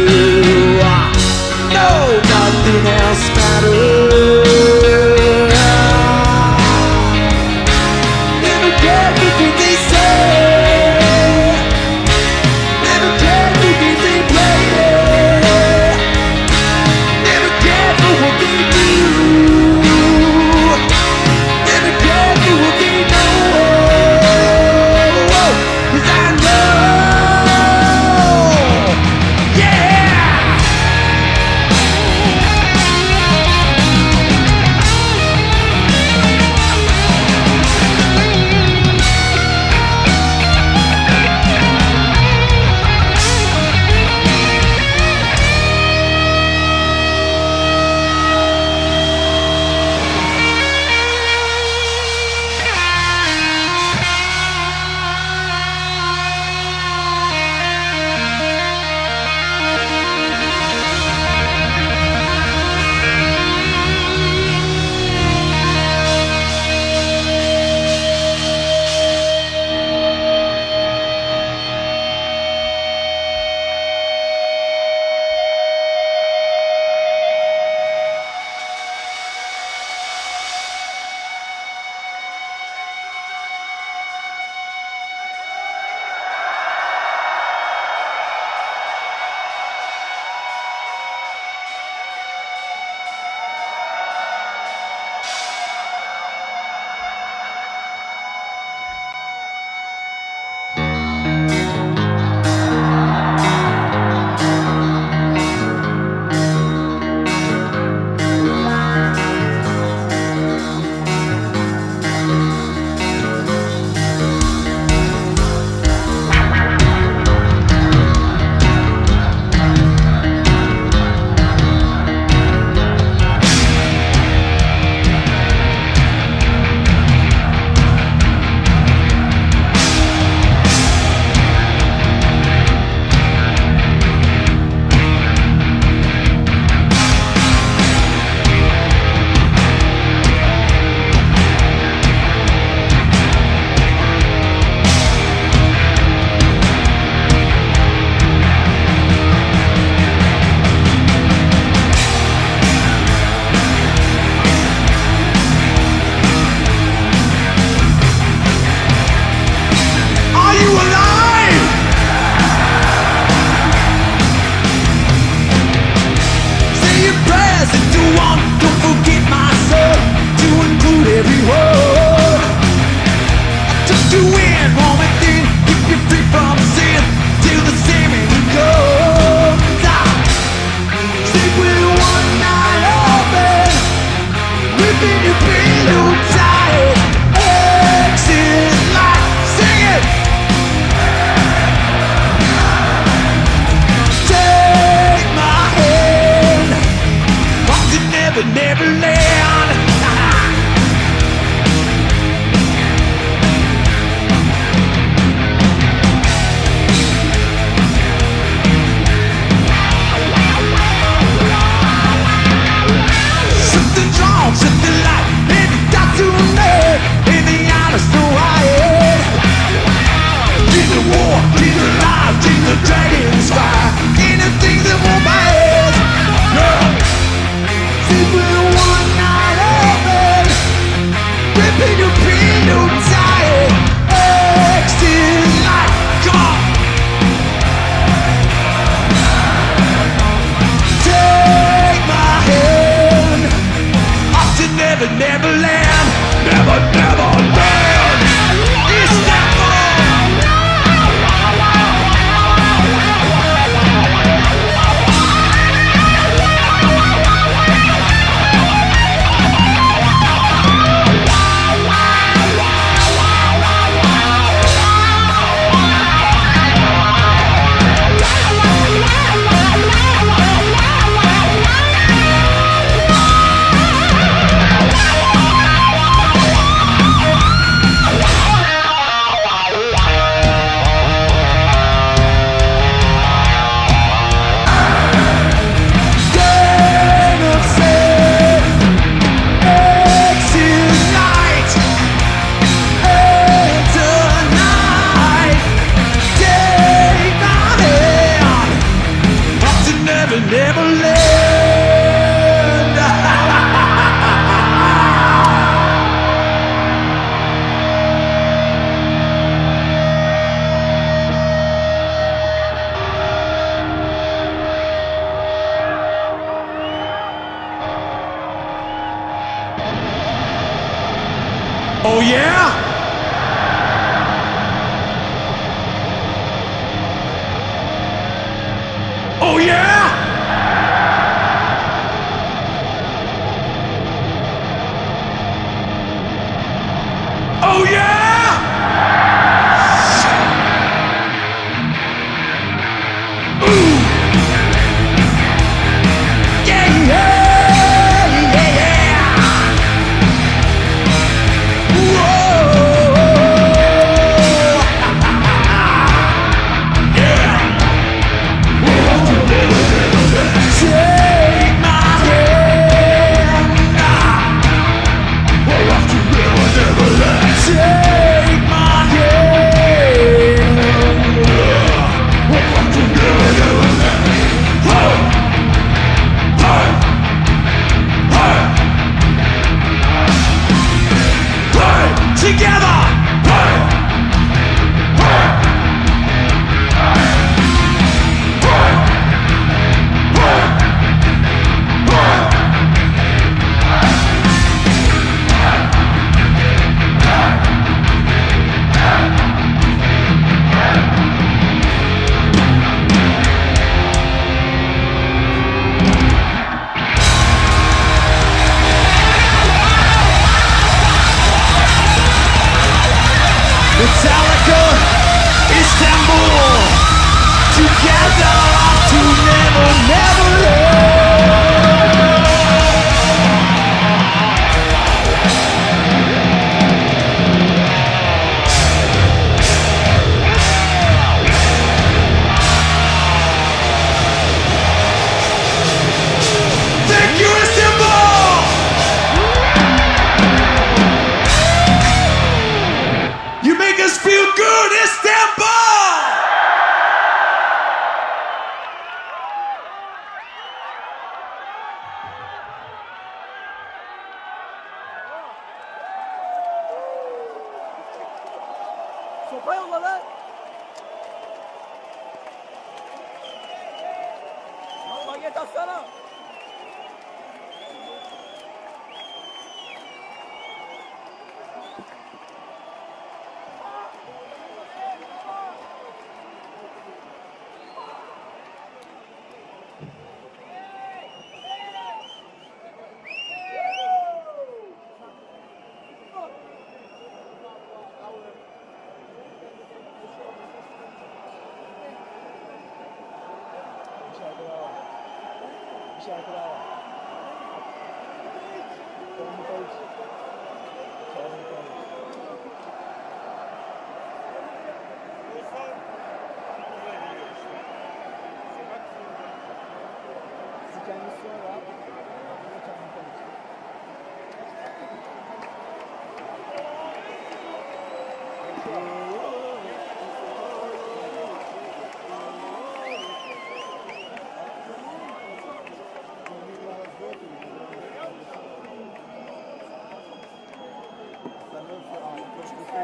good, Istanbul!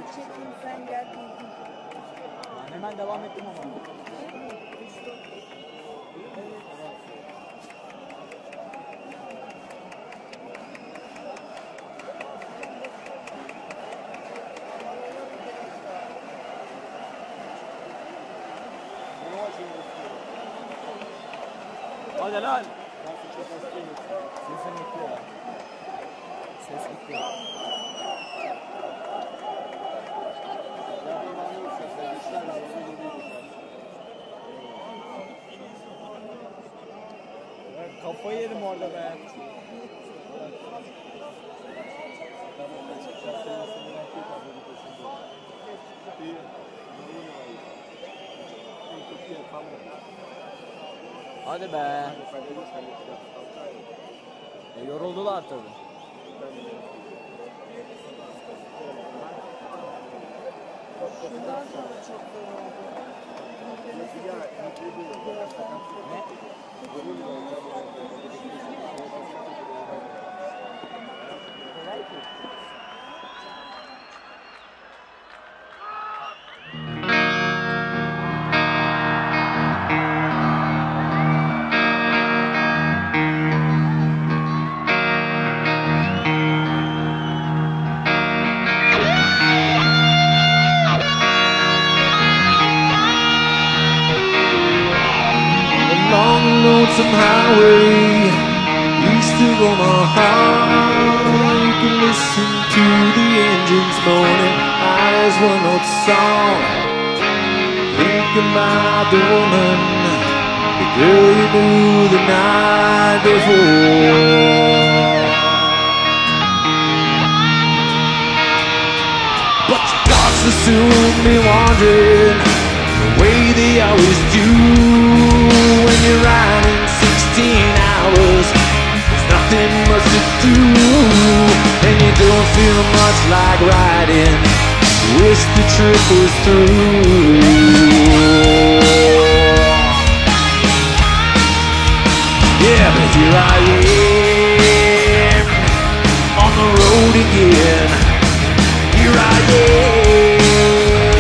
Çekin sen gel. Ben hemen devam ettim ama. Hadi lan. Sesim gitti ya. Ses gitti ya. Kafayı yedim orada be. Hadi be. Yoruldular tabii. Şundan sonra çok yoruldu. Thank you. Some highway east of Omaha, you can listen to the engines moaning, eyes one old song. Think about the woman, the girl you knew the night before. But your thoughts will soon be wandering the way they always do when you're riding 16 hours, there's nothing much to do, and you don't feel much like riding. Wish the trip was through. Yeah, but here I am on the road again. Here I am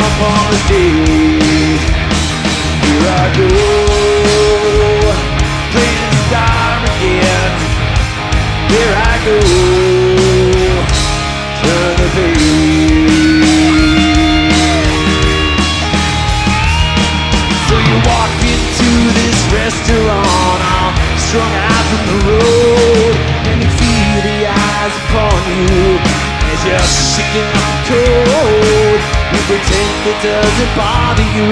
up on the stage. Here I go. Here I go, turn the page. So you walk into this restaurant, all strung out from the road, and you feel the eyes upon you as you're shaking up cold. You pretend it doesn't bother you,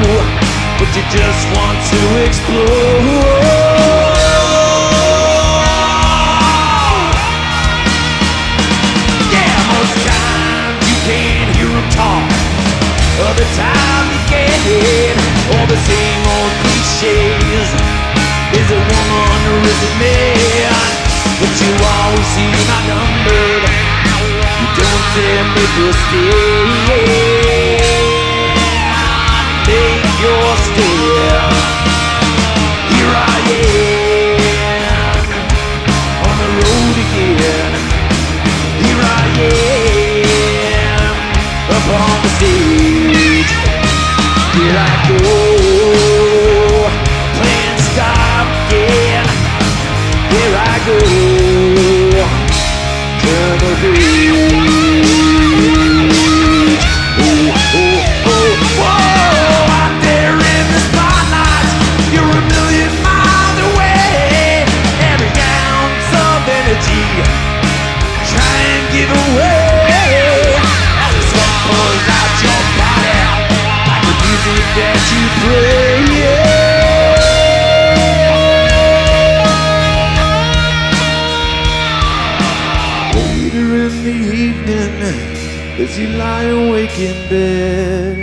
but you just want to explode. Other time you can't hit all the same old cliches. Is it woman or is it man? But you always seem outnumbered. You don't dare make a mistake. awake in bed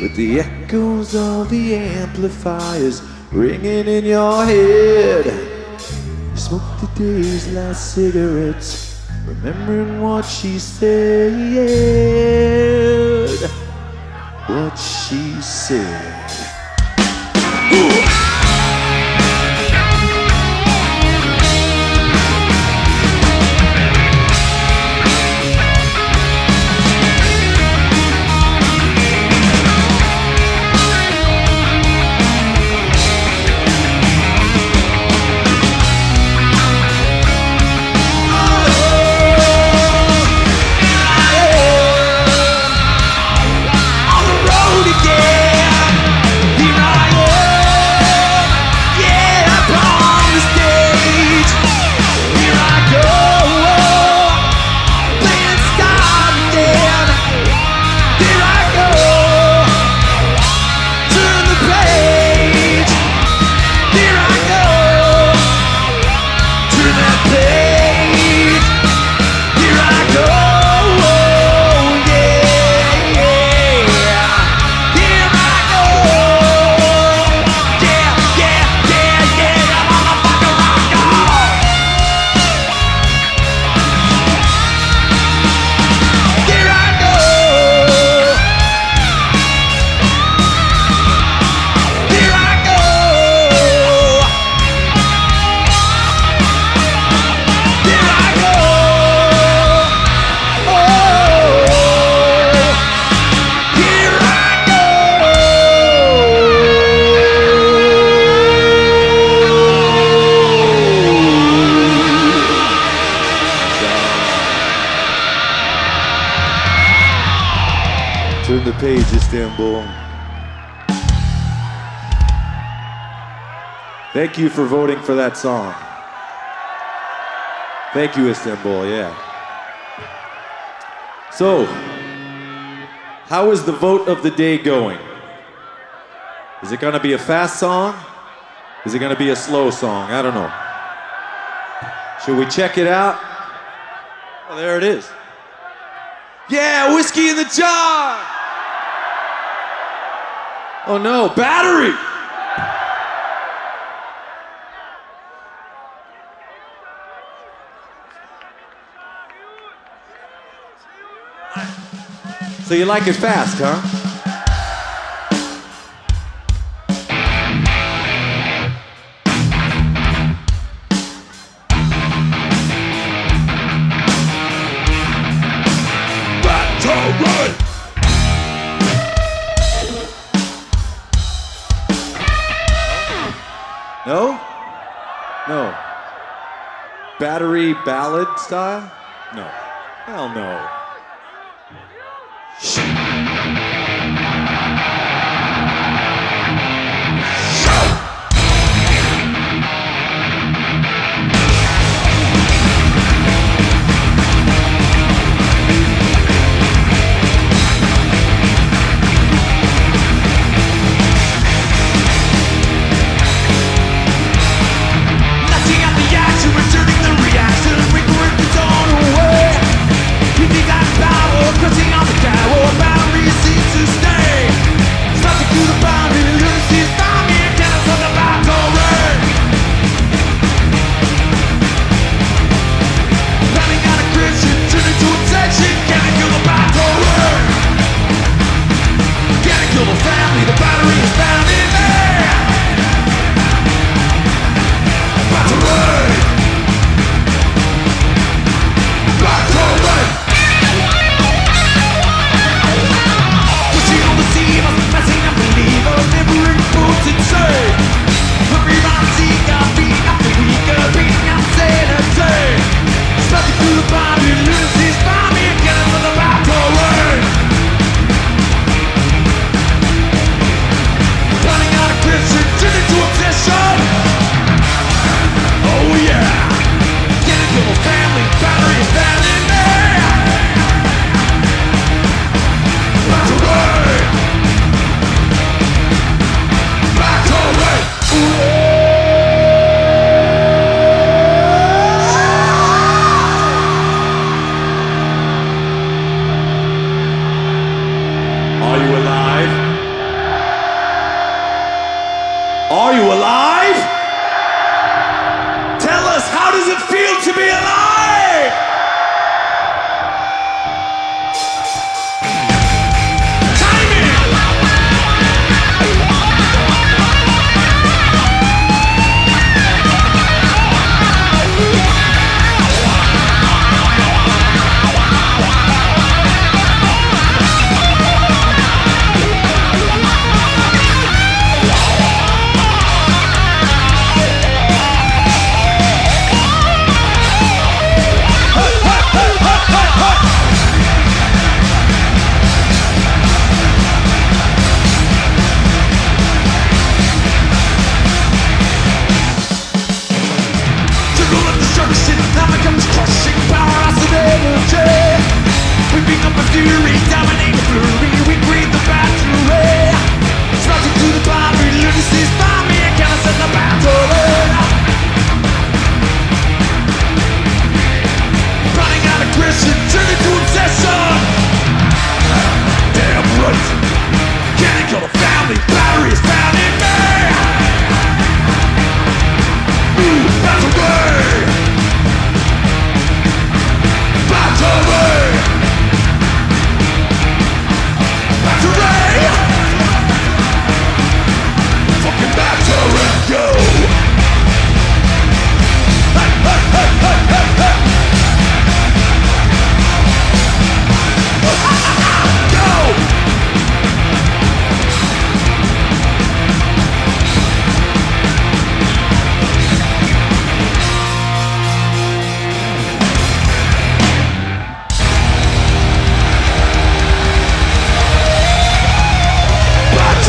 with the echoes of the amplifiers ringing in your head. You smoke the day's last cigarettes, remembering what she said. What she said. Ooh. Page Istanbul. Thank you for voting for that song. Thank you, Istanbul, yeah. So, how is the vote of the day going? Is it gonna be a fast song? Is it gonna be a slow song? I don't know. Should we check it out? Oh, there it is. Yeah, Whiskey in the Jar! Oh no, Battery! So you like it fast, huh? Battery! No? No. Battery ballad style? No. Hell no. Cutting on the guy,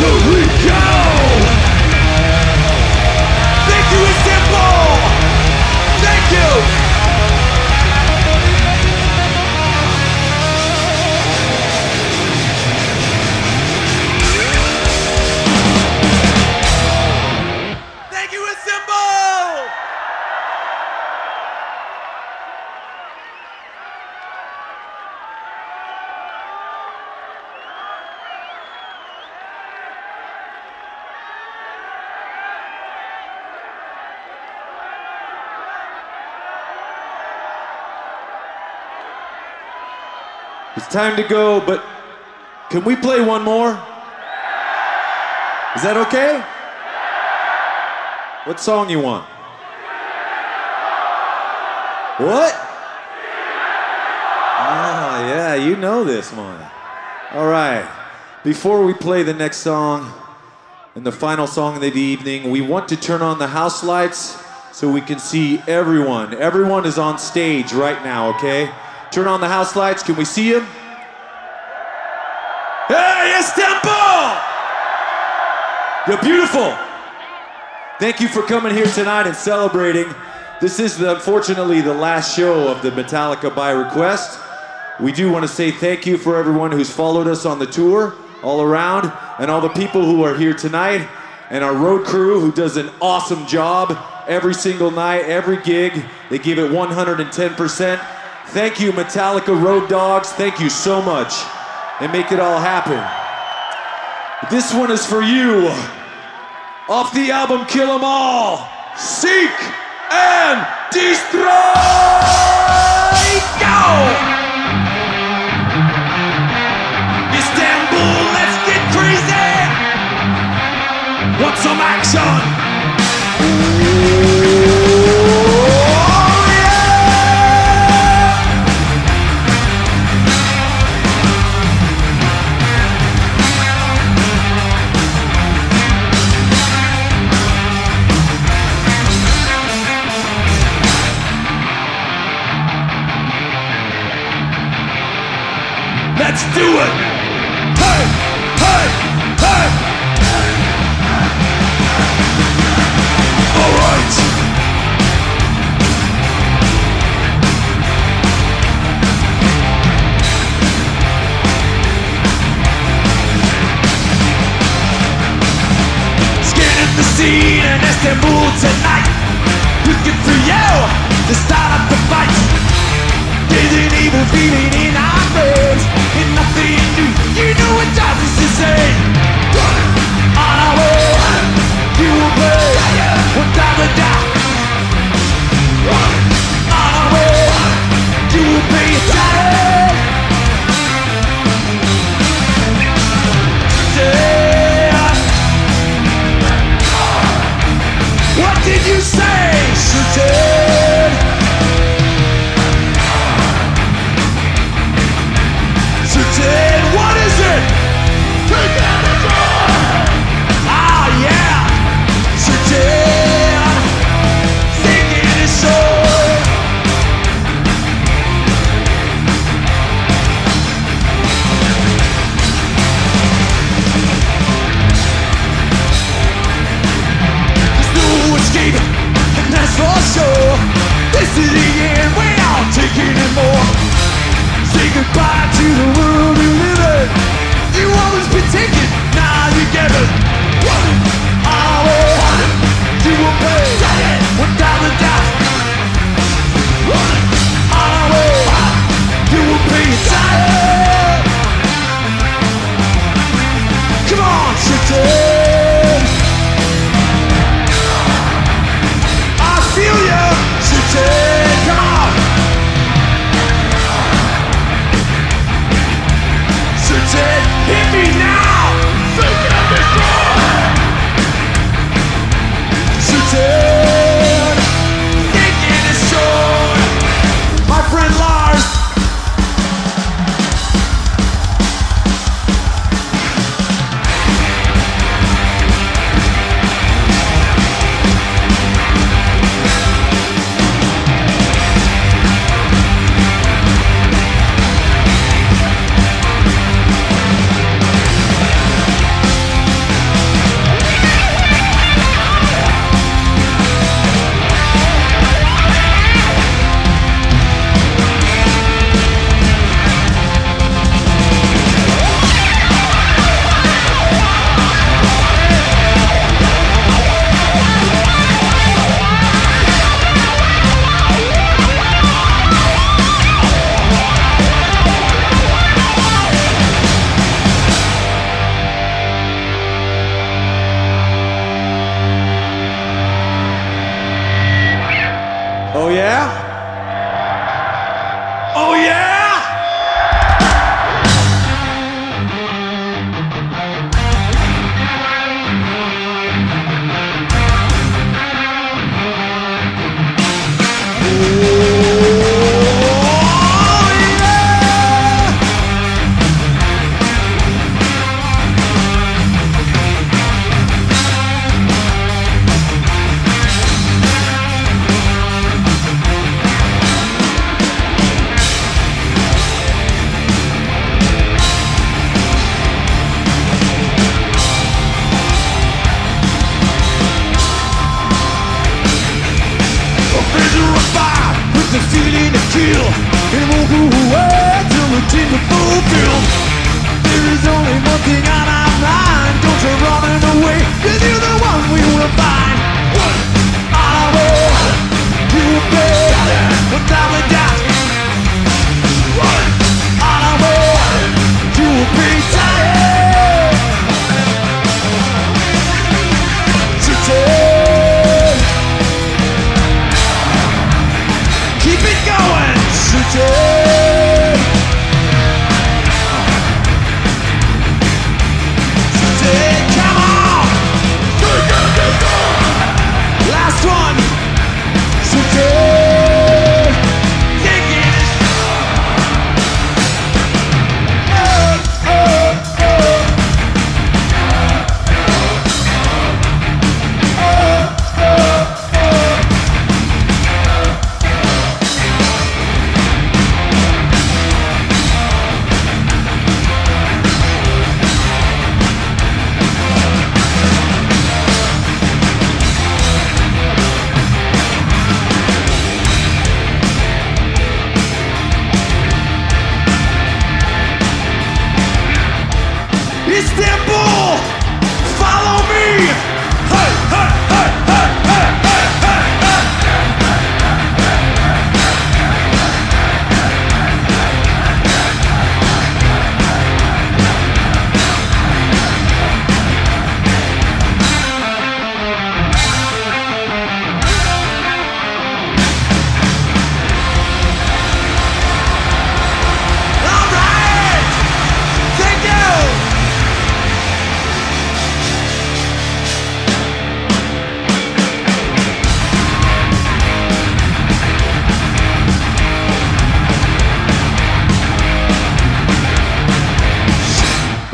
Battery down! Thank you, Istanbul! Thank you! Thank you, Istanbul! It's time to go, but can we play one more? Is that okay? What song you want? What? Ah, yeah, you know this one. All right. Before we play the next song and the final song of the evening, we want to turn on the house lights so we can see everyone. Everyone is on stage right now, okay? Turn on the house lights. Can we see him? Hey, Istanbul! You're beautiful. Thank you for coming here tonight and celebrating. This is, unfortunately, the last show of the Metallica by request. We do want to say thank you for everyone who's followed us on the tour all around and all the people who are here tonight and our road crew who does an awesome job every single night, every gig. They give it 110%. Thank you, Metallica Road Dogs. Thank you so much. They make it all happen. This one is for you. Off the album Kill 'em All, Seek and Destroy! Go! Istanbul, let's get crazy! Want some action? Let's do it! Hey! Hey! Hey! Alright! Scanning the scene in Istanbul tonight. Looking for you to start up the fight. There's an evil feeling in our face. Nothing new, you know what drives us insane. On our way, you will play. We'll die or die. On our way, you will be excited. What did you say? Shooting. What is it? Take that! kill and walk away till the dreams are fulfilled. There is only one thing on our mind. Don't you run away, cause you're the one we will find. On our way, you will pay for time and doubt. On our way, you will be tired. Today.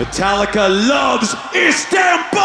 Metallica loves Istanbul!